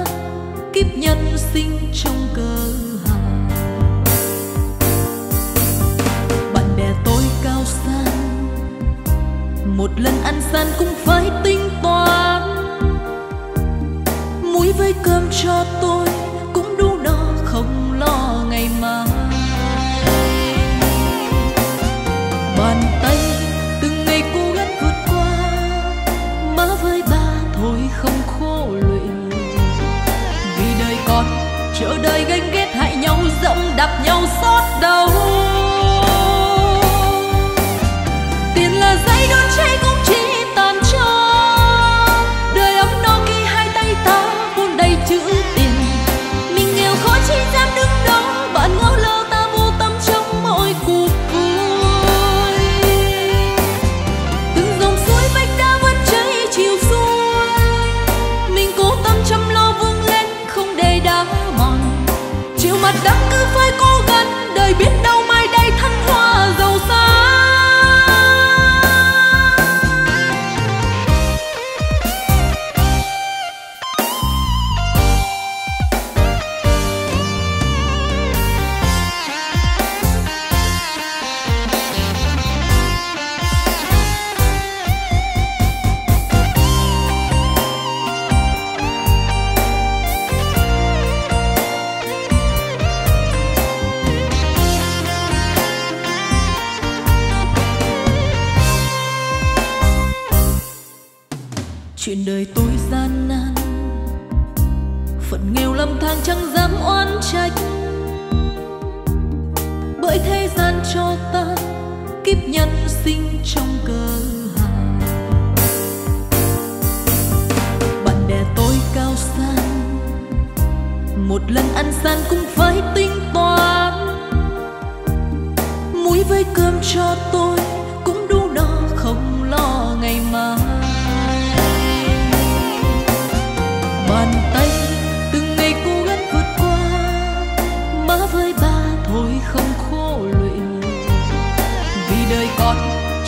kiếp nhân sinh trong cơ hàn. Bạn bè tôi cao sang, một lần ăn gian cũng phải tính toán. Muối với cơm cho tôi cũng đủ no, không lo ngày mai. Bàn tay từng ngày cố gắng vượt qua, má với ba thôi không khô lụy. Vì đời còn chờ đời ganh ghét, hại nhau dẫm đạp nhau xót đau. Tiền là dây đón cháy cũng chỉ tàn cho đời ấm no, khi hai tay ta vun đầy chữ tiền. phận nghèo lầm than chẳng dám oán trách, bởi thế gian cho ta kiếp nhân sinh trong cơ hàn. Bạn bè tôi cao sang, một lần ăn gian cũng phải tính toán. Muối với cơm cho tôi cũng đủ no, không lo ngày mai. Bàn tay từng ngày cố gắng vượt qua, má với ba thôi không khô lụy. Vì đời còn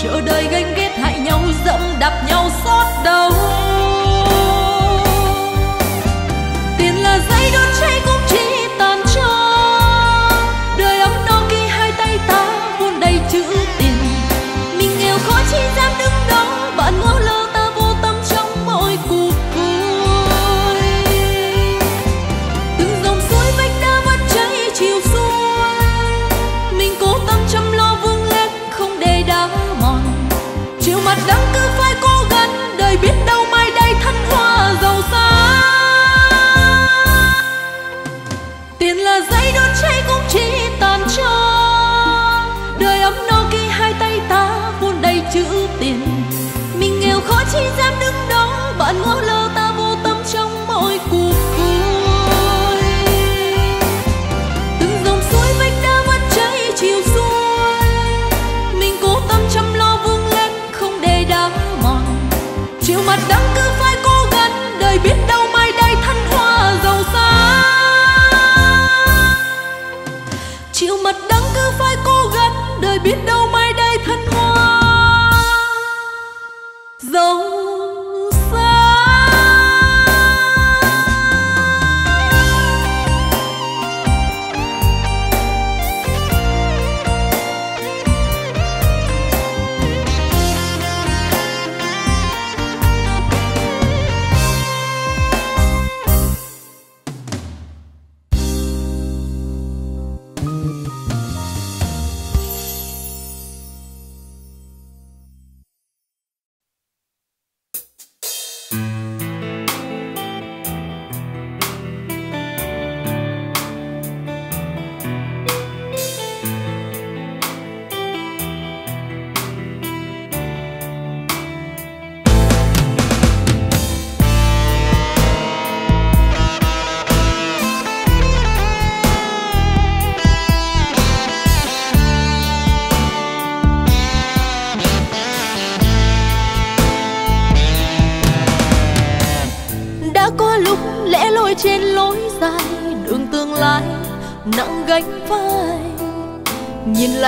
chờ đời ganh ghét hại nhau, dẫm đạp nhau xót đầu. Tiền là giấy đốt cháy cũng chỉ tàn cho, đời ấm no khi hai tay ta buôn đầy chữ tình. Mình nghèo khó chỉ dám đứng đó, bạn ngó lơ ta vô tâm trong mỗi cuộc. Đắng cứ phải cố gắng, đời biết đâu mai đây thân hoa giàu xa. Tiền là giấy đốt cháy cũng chỉ tàn cho, đời ấm no khi hai tay ta buôn đầy chữ tiền. Mình nghèo khó chỉ dám đứng đó, bạn ngó lơ ta vô tâm trong mỗi cuộc vui. Từng dòng suối vách đá vẫn chảy chiều xuôi, mình cố tâm chăm lo vương chiều mặt đắng cứ phải cố gắng, đời biết đâu mai đây thân hoa giàu xa. Chiều mặt đắng cứ phải cố gắng, đời biết đâu mai đây thân hoa giàu xa.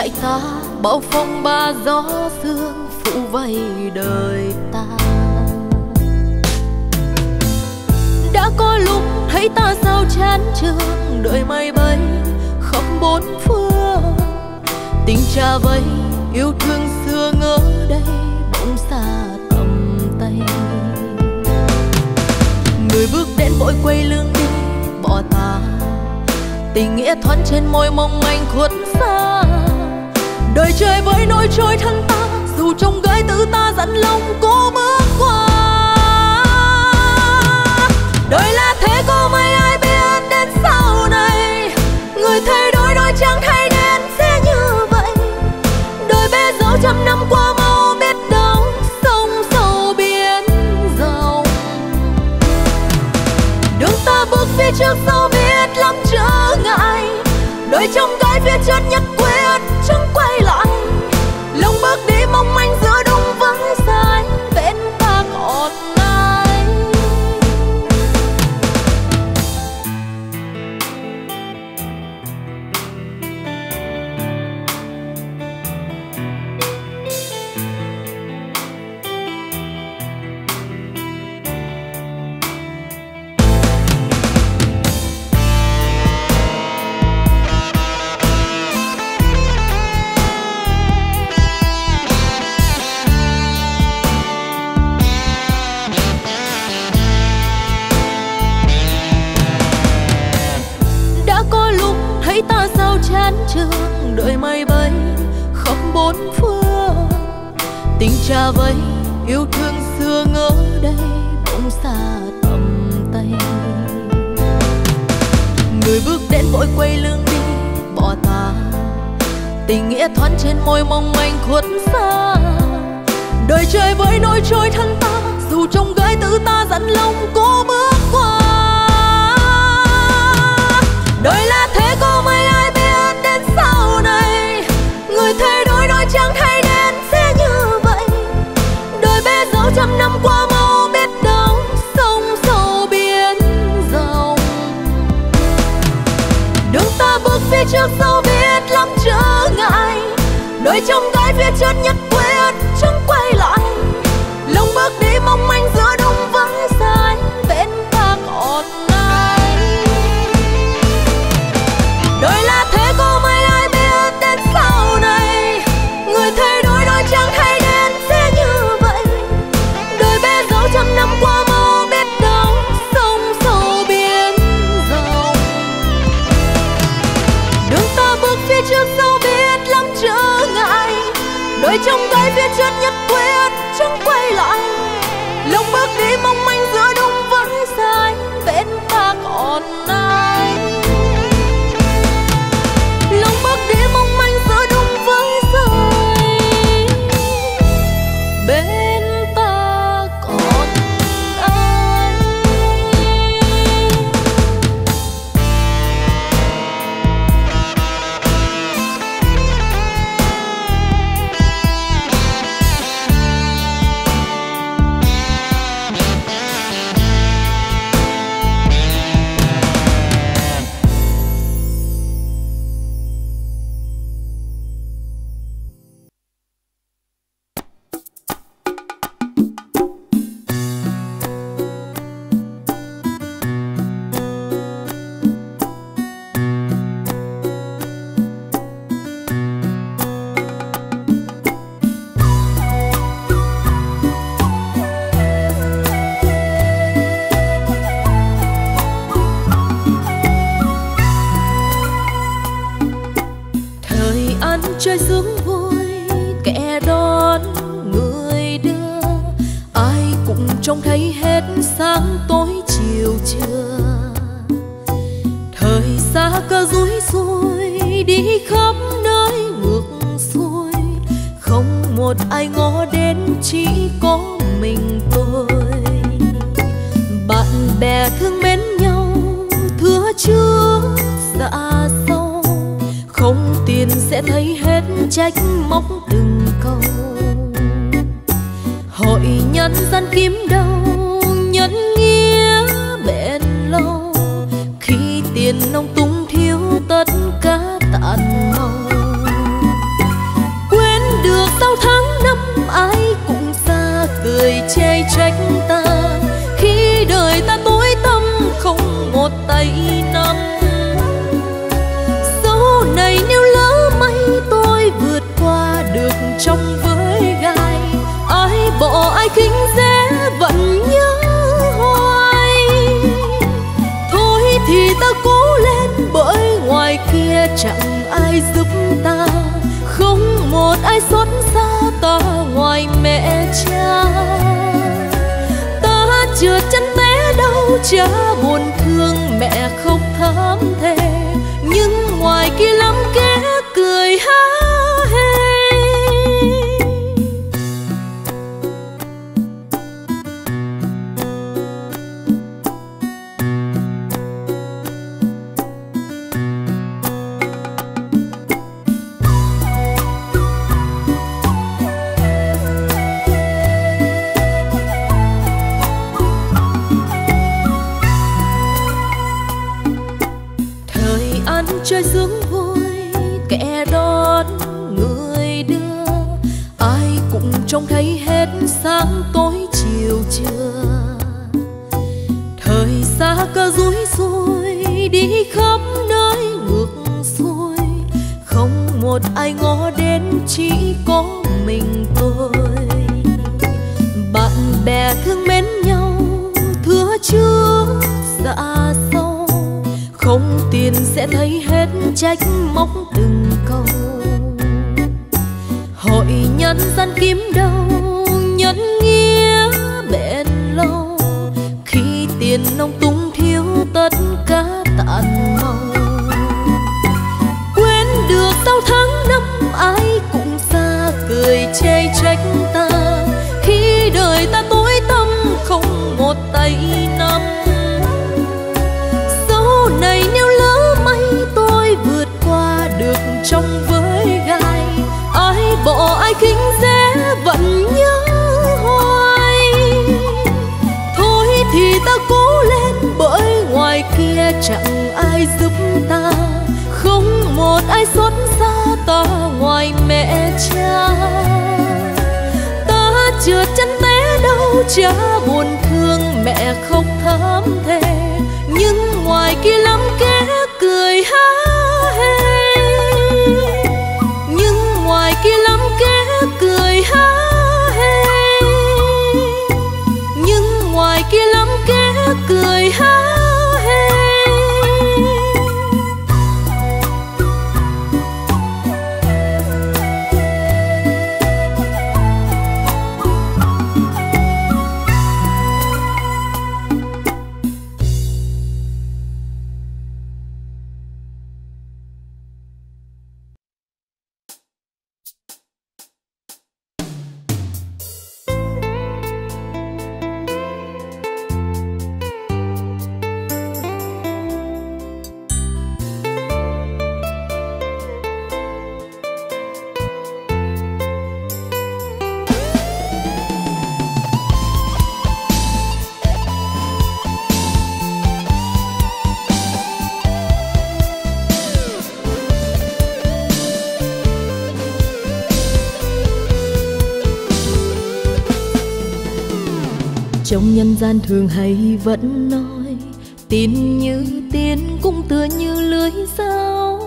Tại ta bao phong ba gió sương phụ vây đời ta. Đã có lúc thấy ta sao chán chường, đời mây bay khắp bốn phương. Tình cha vây yêu thương xưa ngỡ đây bỗng xa tầm tay. Người bước đến vội quay lưng đi bỏ ta, tình nghĩa thoáng trên môi mong manh khuất xa. Đời trời với nỗi trôi thân ta, dù trong gái tử ta dẫn lòng cố bước qua. Đời là thế có mấy ai biết, đến sau này người thay đổi đôi chẳng thay nên sẽ như vậy. Đời bé dấu trăm năm qua mau biết đâu sông sâu biến giàu. Đường ta bước phía trước sau biết lắm trở ngại, đời trong gái phía trước nhất quyết chẳng quay lại. Lòng bước đi mong manh giữa đúng vắng sai, bên ta còn ai. Đời mây bay khắp bốn phương, tình cha vây yêu thương xưa ngỡ đây bỗng xa tầm tay. vội quay lưng đi bỏ ta. Tình nghĩa thoáng trên môi mong manh khuất xa. Đời chơi với nỗi trôi thân ta, dù trong gái tử ta dẫn lòng cố bước qua. Đời là thế có mấy ai biết đến sau này, người thay đổi đôi chẳng thay đến sẽ như vậy. Đời bé dấu trăm năm qua mau biết đóng sông sâu biến dòng. Đường ta bước phía trước dẫu biết lắm trở ngại, đời trong gái phía chót nhất quyết chẳng quay lại. Lòng bước đi mong manh giữa đông vắng dài bên ta còn ai. Đời là thế có mấy ai biết đến sau này, người thay đổi đôi chẳng thay đến sẽ như vậy. Đời bé dấu trăm năm qua mau biết đóng sông sâu biến dòng. Đường ta bước phía trước dẫu biết lắm trở ngại, đời trong gái phía trước nhất quyết chẳng quay lại. Lòng bước đi mong manh giữa đông vẫn dài bên ta còn ai. Lòng bước đi mong manh giữa đông vẫn dài bên ta còn ai. Trời sướng vui kẻ đón người đưa, ai cũng trông thấy hết sáng tối chiều trưa. Thời xa cơ rúi rúi đi khắp nơi ngược xuôi, không một ai ngó đến chỉ có mình tôi. Bạn bè thương mến nhau thưa trước dạ sau, không tiền sẽ thấy hết trách móc từng câu. Hội nhân gian kiếm đâu nhân nghĩa bền lâu, khi tiền nông tung thiếu tất cả tàn mau. Quên được sau tháng năm ai cũng xa cười chê trách ta, khi đời ta tối tăm không một tay nắm. Này nếu lỡ may tôi vượt qua được trong với gai, ai bỏ ai khinh dễ vẫn nhớ hoài. Thôi thì ta cố lên bởi ngoài kia chẳng ai giúp ta, không một ai xót xa ta ngoài mẹ cha. Ta trượt chân té đau cha buồn thương mẹ khóc thảm thề, nhưng ngoài kia lắm kẻ cười há hê. Trời sướng vui kẻ đón người đưa, ai cũng trông thấy hết sáng tối chiều trưa. Thời xa cơ rúi rúi đi khắp nơi ngược xuôi, không một ai ngó đến chỉ có mình tôi. Bạn bè thương mến nhau thưa trước dạ sau, không tiền sẽ thấy hết trách móc từng câu. Hội nhân gian kiếm đâu nhân nghĩa bền lâu, khi tiền nông tung thiếu tất cả tàn mau. cha buồn thương mẹ khóc thảm thề, nhưng ngoài kia lắm kẻ cười há hê, nhưng ngoài kia lắm kẻ cười há hê, nhưng ngoài kia lắm kẻ cười há hê. Trong nhân gian thường hay vẫn nói, tin như tiên cũng tựa như lưỡi dao.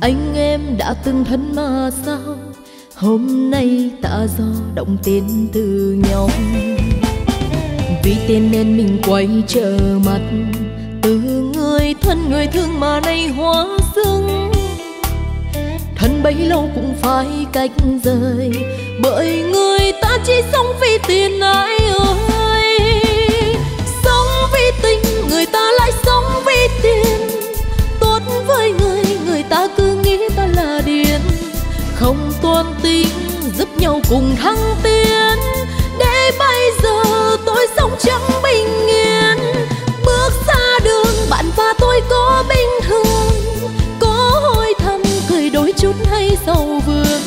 Anh em đã từng thân mà sao, hôm nay ta do động tên từ nhau. Vì tên nên mình quay trở mặt, từ người thân người thương mà nay hóa dưng. Thân bấy lâu cũng phải cách rời, bởi người ta chỉ sống vì tiền ai ơi. Sống vì tình người ta lại sống vì tiền, tốt với người người ta cứ nghĩ ta là điên. Không tuân tình giúp nhau cùng thăng tiến, để bây giờ tôi sống chẳng bình yên. Bước ra đường bạn và tôi có bình thường, có hỏi thăm cười đôi chút hay sầu vương.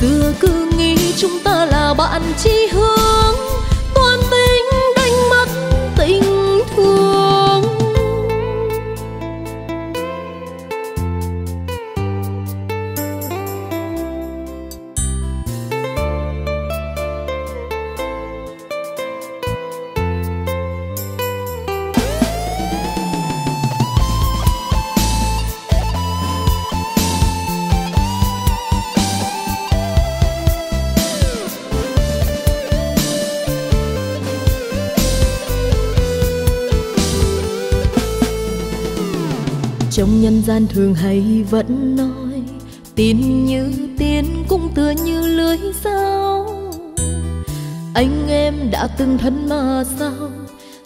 Xưa cứ nghĩ chúng ta là bạn chí hướng, toàn tính đánh mất tình thương. Trong nhân gian thường hay vẫn nói, tin như tiên cũng tựa như lưỡi dao. Anh em đã từng thân mà sao,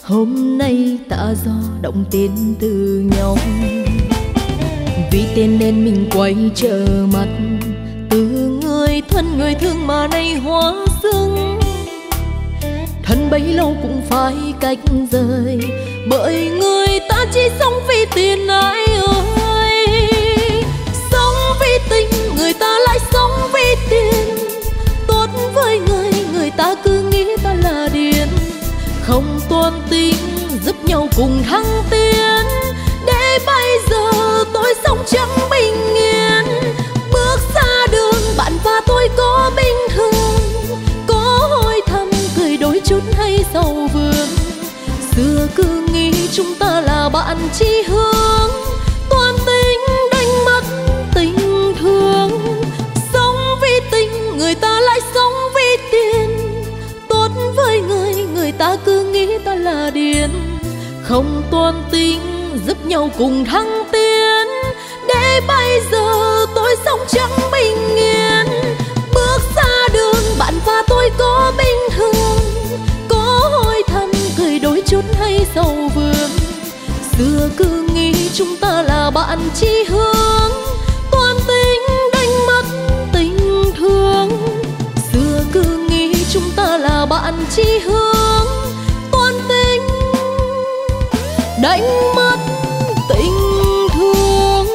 hôm nay ta do động tên từ nhau. Vì tên nên mình quay trở mặt, từ người thân người thương mà nay hóa dưng. Thân bấy lâu cũng phải cách rời, bởi người ta chỉ sống vì tiền ai ơi. Sống vì tình người ta lại sống vì tiền, tốt với người người ta cứ nghĩ ta là điên. Không tuân tình giúp nhau cùng thăng tiến, để bây giờ tôi sống chẳng bình yên. Bước ra đường bạn và tôi có bình thường, có hỏi thăm cười đôi chút hay sầu vương. Xưa cứ nghĩ chúng ta là bạn chí hướng, toàn tính đánh mất tình thương. Sống vì tình người ta lại sống vì tiền, tốt với người người ta cứ nghĩ ta là điên. Không toàn tính giúp nhau cùng thăng tiến, để bây giờ tôi sống chẳng bình yên. Bước ra đường bạn và tôi có bình thường, có hỏi thăm cười đôi chút hay sầu vương. Xưa cứ nghĩ chúng ta là bạn chí hướng, toàn tính đánh mất tình thương. Xưa cứ nghĩ chúng ta là bạn chí hướng, toàn tính đánh mất tình thương.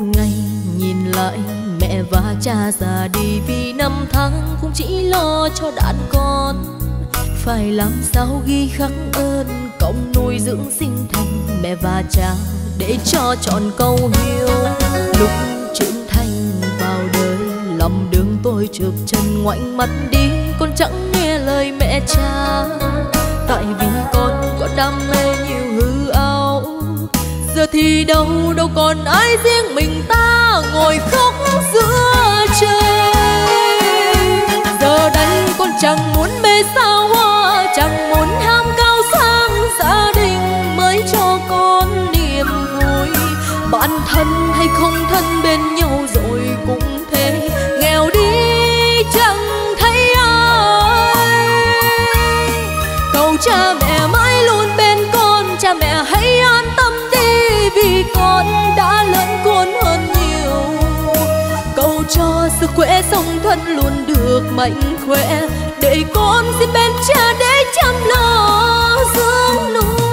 ngày nhìn lại mẹ và cha già đi vì năm tháng cũng chỉ lo cho đàn con. Phải làm sao ghi khắc ơn công nuôi dưỡng sinh thành mẹ và cha để cho trọn câu hiếu. Lúc trưởng thành vào đời lòng đường tôi trượt chân ngoảnh mặt đi, con chẳng nghe lời mẹ cha. Tại vì con có đam mê nhiều hư ảo, giờ thì đâu đâu còn ai riêng mình ta ngồi khóc giữa trời. Giờ đây con chẳng muốn mê sao hoa, chẳng muốn ham cao sang, gia đình mới cho con niềm vui. Bạn thân hay không thân bên nhau rồi cũng thế, nghèo đi chẳng thấy ai. Cầu cha mẹ mãi luôn bên con, cha mẹ hãy an tâm đi vì con đã lớn khôn hơn nhiều. Cầu cho sức khỏe sống thân luôn được mạnh khỏe, để con xin bên cha để chăm lo dưỡng nuôi mẹ.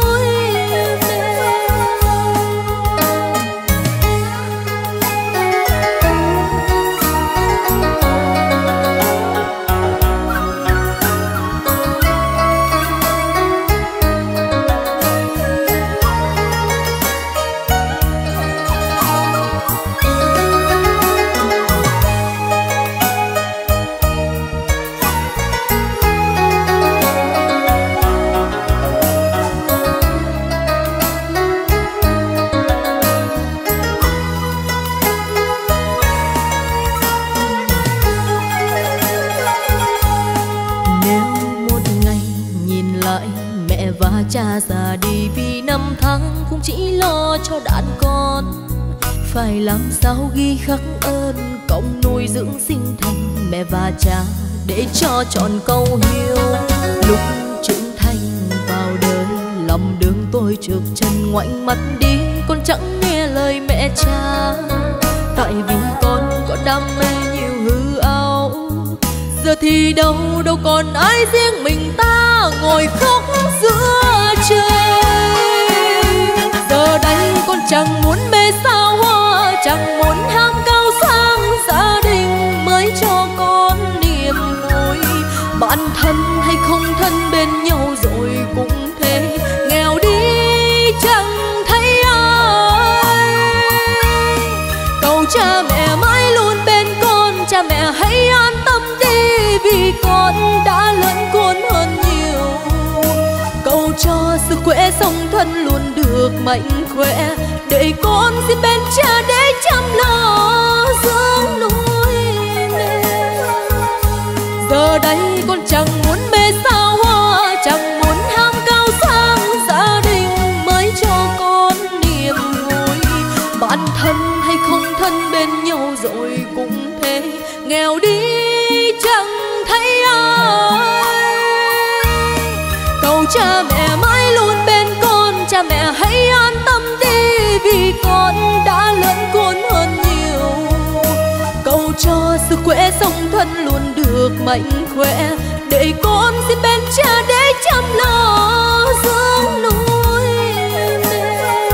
Cha già đi vì năm tháng cũng chỉ lo cho đàn con. Phải làm sao ghi khắc ơn công nuôi dưỡng sinh thành mẹ và cha để cho trọn câu hiếu. Lúc trưởng thành vào đời lòng đường tôi trượt chân ngoảnh mặt đi, con chẳng nghe lời mẹ cha. Tại vì con có đam mê nhiều hư ảo, giờ thì đâu đâu còn ai riêng mình ta ngồi khóc giữa trời. Giờ đây con chẳng muốn mê sao hoa, chẳng muốn ham cao sang, gia đình mới cho con niềm vui. Bạn thân hay không thân bên nhau rồi cũng thế, nghèo đi chẳng thấy ai. Cầu cha mẹ mãi luôn bên con, cha mẹ hãy an tâm đi vì con đã lớn khôn hơn nhiều. Cầu cho sức khỏe sống thân luôn được mạnh khỏe, để con xin bên cha để chăm lo dưỡng nuôi mẹ. Giờ đây con chẳng muốn mê sao hoa, chẳng muốn ham cao sang, gia đình mới cho con niềm vui. Bạn thân hay không thân bên nhau rồi cũng thế, nghèo đi chẳng thấy ai. Cầu cha mẹ mãi luôn bên con, cha mẹ hãy an tâm đi vì con đã lớn khôn hơn nhiều. Cầu cho sức khỏe sống thân luôn được mạnh khỏe, để con xin bên cha để chăm lo dưỡng nuôi mẹ.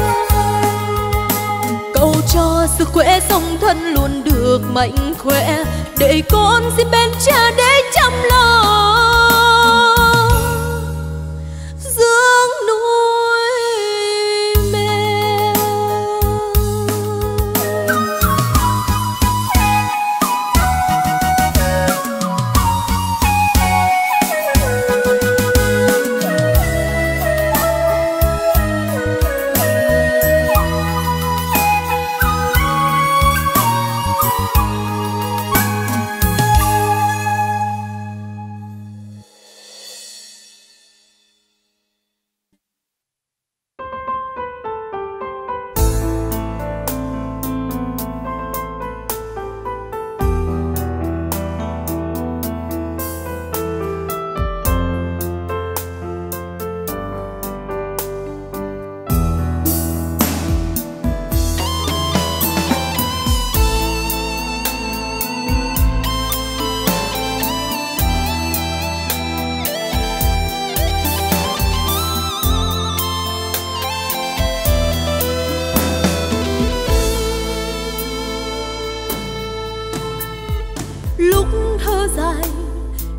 Cầu cho sức khỏe sống thân luôn được mạnh khỏe, để con xin bên cha để chăm lo.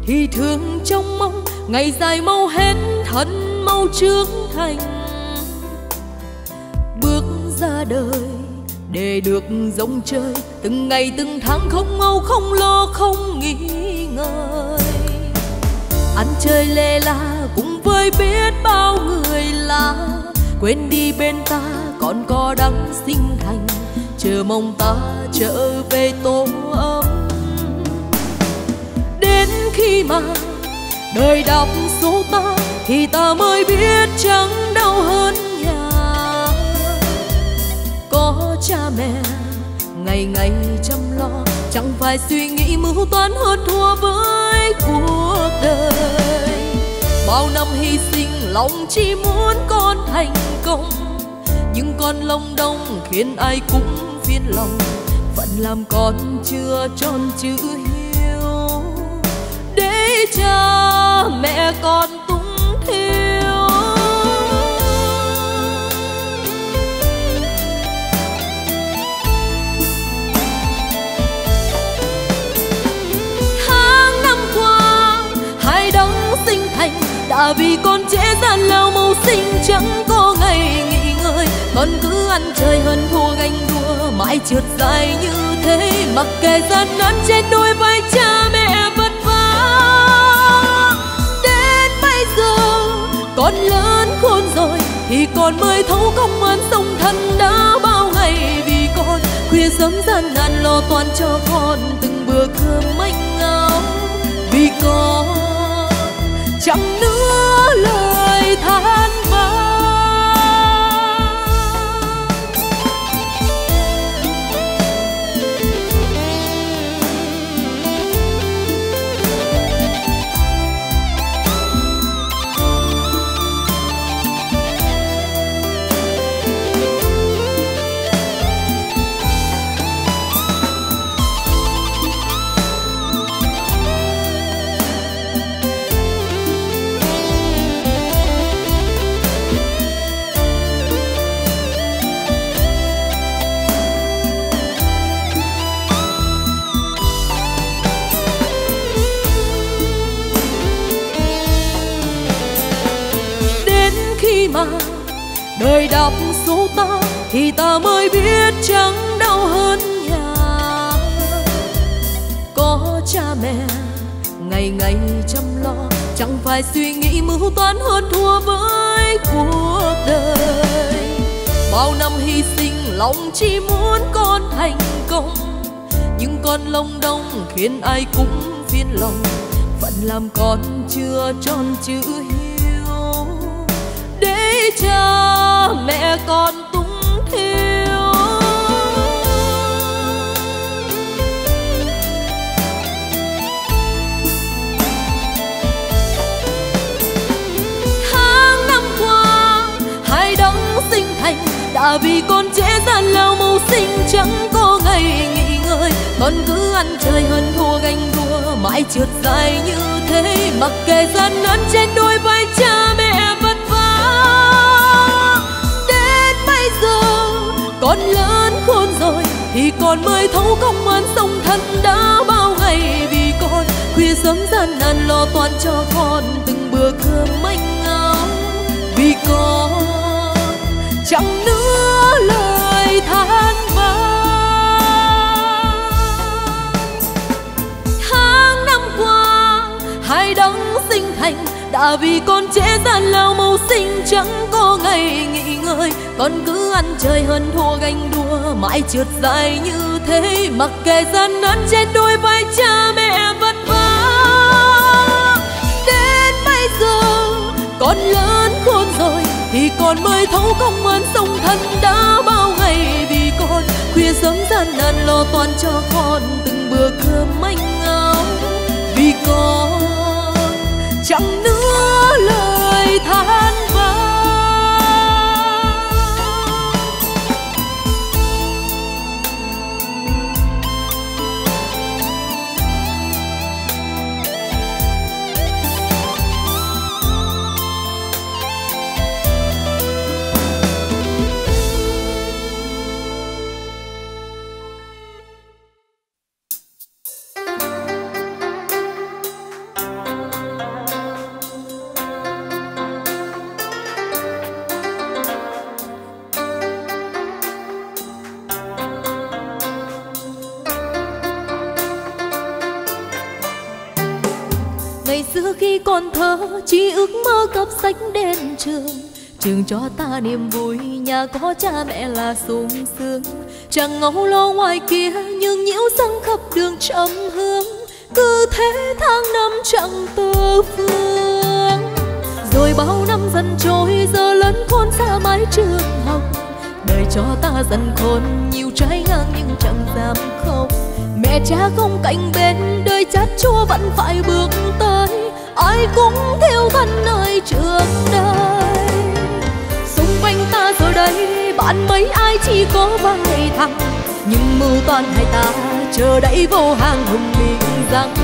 thì thương trong mong ngày dài mau hết thân mau trưởng thành, bước ra đời để được rong chơi từng ngày từng tháng, không âu không lo không nghĩ ngợi, ăn chơi lê la cùng với biết bao người là quên đi bên ta còn có đắng sinh thành, chờ mong ta trở về tổ ấm. Đến khi mà đời đạp số ta thì ta mới biết chẳng đau hơn nhà, có cha mẹ ngày ngày chăm lo, chẳng phải suy nghĩ mưu toán hơn thua với cuộc đời. Bao năm hy sinh lòng chỉ muốn con thành công, nhưng con lông đông khiến ai cũng phiền lòng, phận làm con chưa tròn chữ hiếu, để cha mẹ con túng thiếu. Tháng năm qua hai đấng sinh thành, đã vì con trễ gian lao màu xinh chẳng có ngày nghỉ. Con cứ ăn chơi hơn thua ganh đua mãi trượt dài như thế, mặc kệ gian nan trên đôi vai cha mẹ vất vả. Đến bây giờ con lớn khôn rồi thì con mới thấu công ơn sông thân đã bao ngày vì con, khuya sớm gian nan lo toan cho con từng bữa cơm manh áo, vì con chẳng nữa lời than vãn. Đời đạp số ta thì ta mới biết chẳng đau hơn nhà, có cha mẹ ngày ngày chăm lo, chẳng phải suy nghĩ mưu toán hơn thua với cuộc đời. Bao năm hy sinh lòng chỉ muốn con thành công, nhưng con lông đông khiến ai cũng phiền lòng, phận làm con chưa tròn chữ hiếu, cha mẹ con túng thiếu. Tháng năm qua hai đấng sinh thành, đã vì con trễ gian lao màu xinh chẳng có ngày nghỉ ngơi. Con cứ ăn chơi hơn thua ganh đua mãi trượt dài như thế, mặc kệ gian nan trên đôi vai cha mẹ vất vả. Con lớn khôn rồi thì con mới thấu công ơn sông thân đã bao ngày vì con, khuya sớm gian nan lo toan cho con từng bữa cơm manh áo, vì con chẳng nữa lời than vãn. Tháng năm qua hai đấng sinh thành, đã vì con trễ gian lao màu xinh chẳng có ngày nghỉ ngơi. Con cứ ăn chơi hơn thua ganh đua mãi trượt dài như thế, mặc kệ gian nan trên đôi vai cha mẹ vất vả. Đến bây giờ con lớn khôn rồi thì con mới thấu công ơn sông thân đã bao ngày vì con, khuya sớm gian nan lo toan cho con từng bữa cơm manh áo, vì con chẳng nữa lời than vãn. khi còn thơ chỉ ước mơ cặp sách đến trường. Trường cho ta niềm vui, nhà có cha mẹ là sung sướng. Chẳng ngâu lo ngoài kia, nhưng nhiễu xăng khắp đường trầm hương. Cứ thế tháng năm chẳng tư phương. Rồi bao năm dần trôi, giờ lớn khôn xa mái trường học. Đời cho ta dần khôn, nhiều trái ngang nhưng chẳng dám khóc. Mẹ cha không cạnh bên, đời chát chua vẫn phải bước tới. Ai cũng theo thân nơi trước đây. Xung quanh ta giờ đây, bạn mấy ai chỉ có vài thằng. Nhưng mưu toàn hai ta, chờ đẩy vô hàng hùng mình rằng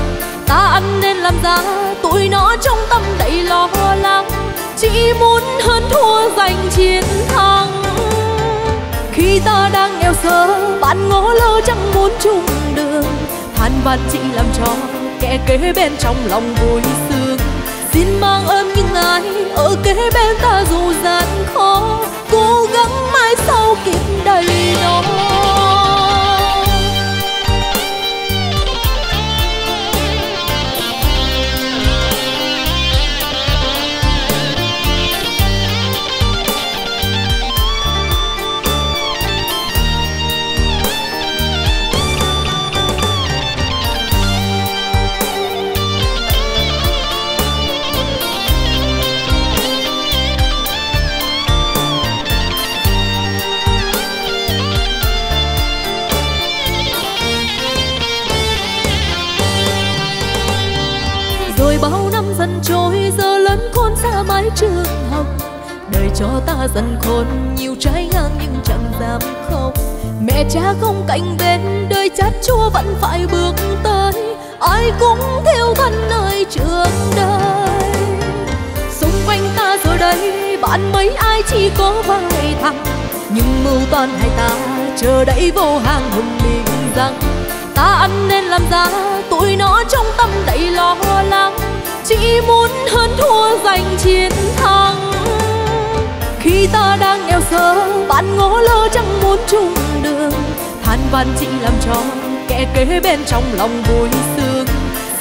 ta ăn nên làm ra, tụi nó trong tâm đầy lo lắng. Chỉ muốn hơn thua giành chiến thắng. Khi ta đang nghèo sơ, bạn ngó lơ chẳng muốn chung đường. Than vặt chị làm cho kẻ kế bên trong lòng vui sướng. Xin mang ơn những ai ở kế bên ta dù gian khó, cố gắng mãi sau kịp đầy nó. Trôi giờ lớn khôn xa mái trường học. Đời cho ta dần khôn, nhiều trái ngang nhưng chẳng dám khóc. Mẹ cha không cạnh bên, đời chát chua vẫn phải bước tới. Ai cũng theo thân nơi trường đời. Xung quanh ta giờ đây, bạn mấy ai chỉ có vài thằng. Nhưng mưu toàn hai ta, chờ đẩy vô hàng hùng mình rằng ta ăn nên làm ra, tụi nó trong tâm đầy lo lắng. Chỉ muốn hơn thua giành chiến thắng. Khi ta đang nghèo sơ, bạn ngó lơ chẳng muốn chung đường. Than van chị làm cho kẻ kế bên trong lòng vui sướng.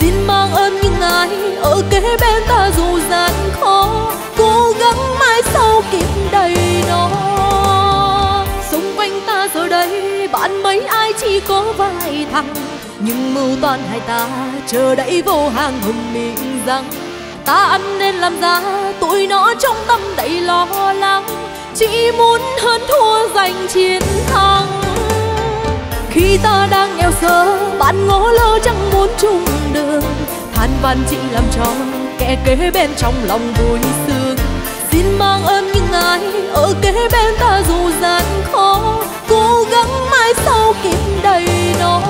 Xin mang ơn những ai ở kế bên ta dù gian khó, cố gắng mãi sau kịp đầy nó. Xung quanh ta giờ đây, bạn mấy ai chỉ có vài thằng. Nhưng mưu toàn hai ta, chờ đẩy vô hàng hùng mình rằng ta ăn nên làm ra, tụi nó trong tâm đầy lo lắng. Chỉ muốn hơn thua giành chiến thắng. Khi ta đang nghèo sơ, bạn ngó lơ chẳng muốn chung đường. Than van chị làm cho kẻ kế bên trong lòng vui sướng. Xin mang ơn những ai ở kế bên ta dù gian khó, cố gắng mãi sau kịp đầy nó.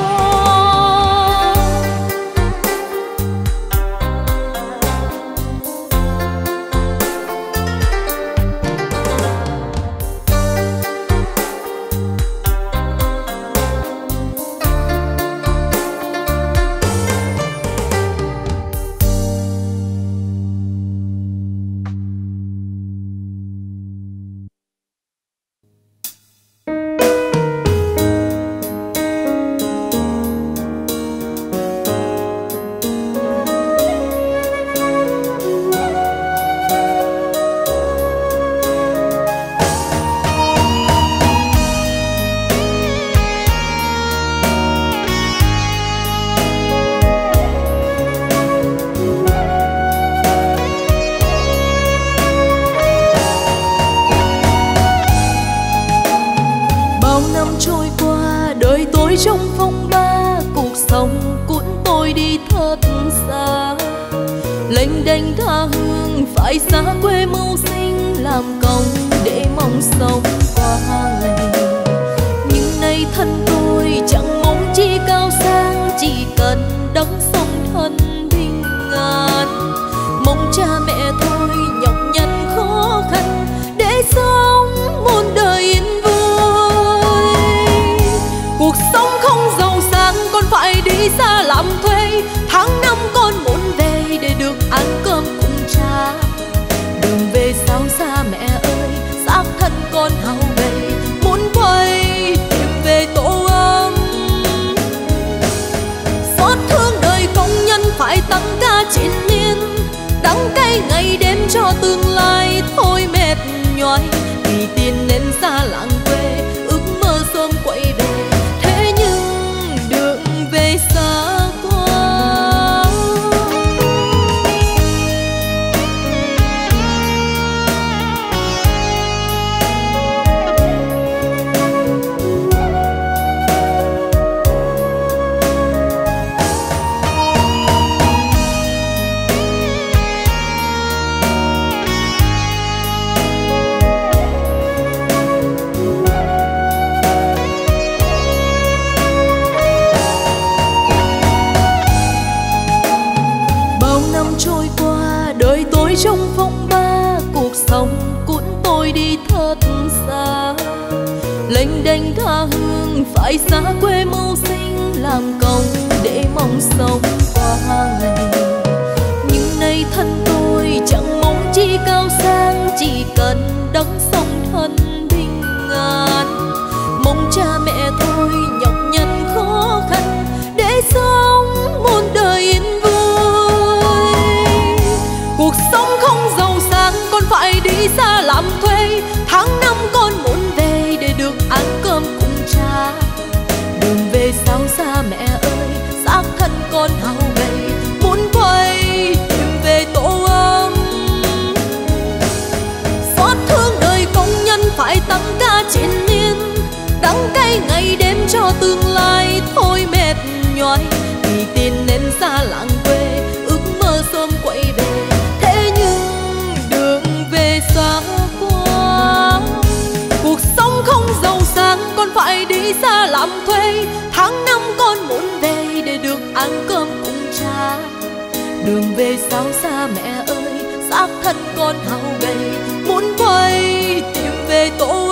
Con hầu về cho tương lai thôi mệt nhoài, vì tiền nên xa làng quê ước mơ sớm quay về. Thế nhưng đường về xa quá, trong phong ba cuộc sống cuốn tôi đi thật xa, lênh đênh tha hương phải xa quê mưu sinh làm công để mong sống qua ngày. Nhưng nay thân tôi chẳng mong chi cao sang, chỉ cần đấng sống thân bình an, mong cha mẹ thôi nhọc nhằn khó khăn để sống muôn đời yên. Cuộc sống không giàu sang, con phải đi xa làm thuê. Tháng năm con muốn về để được ăn cơm cùng cha. Đường về sao xa mẹ ơi, xác thân con hao gầy, muốn quay tìm về tổ ấm. Xót thương đời công nhân phải tăng ca chiến miên, đắng cay ngày đêm cho tương lai thôi mệt nhoài, vì tiền nên xa làng quê ước mơ sớm quay về. Quá. Cuộc sống không giàu sang, con phải đi xa làm thuê. Tháng năm con muốn về để được ăn cơm cùng cha. Đường về sao xa mẹ ơi, xác thân con hao gầy, muốn quay tìm về tổ.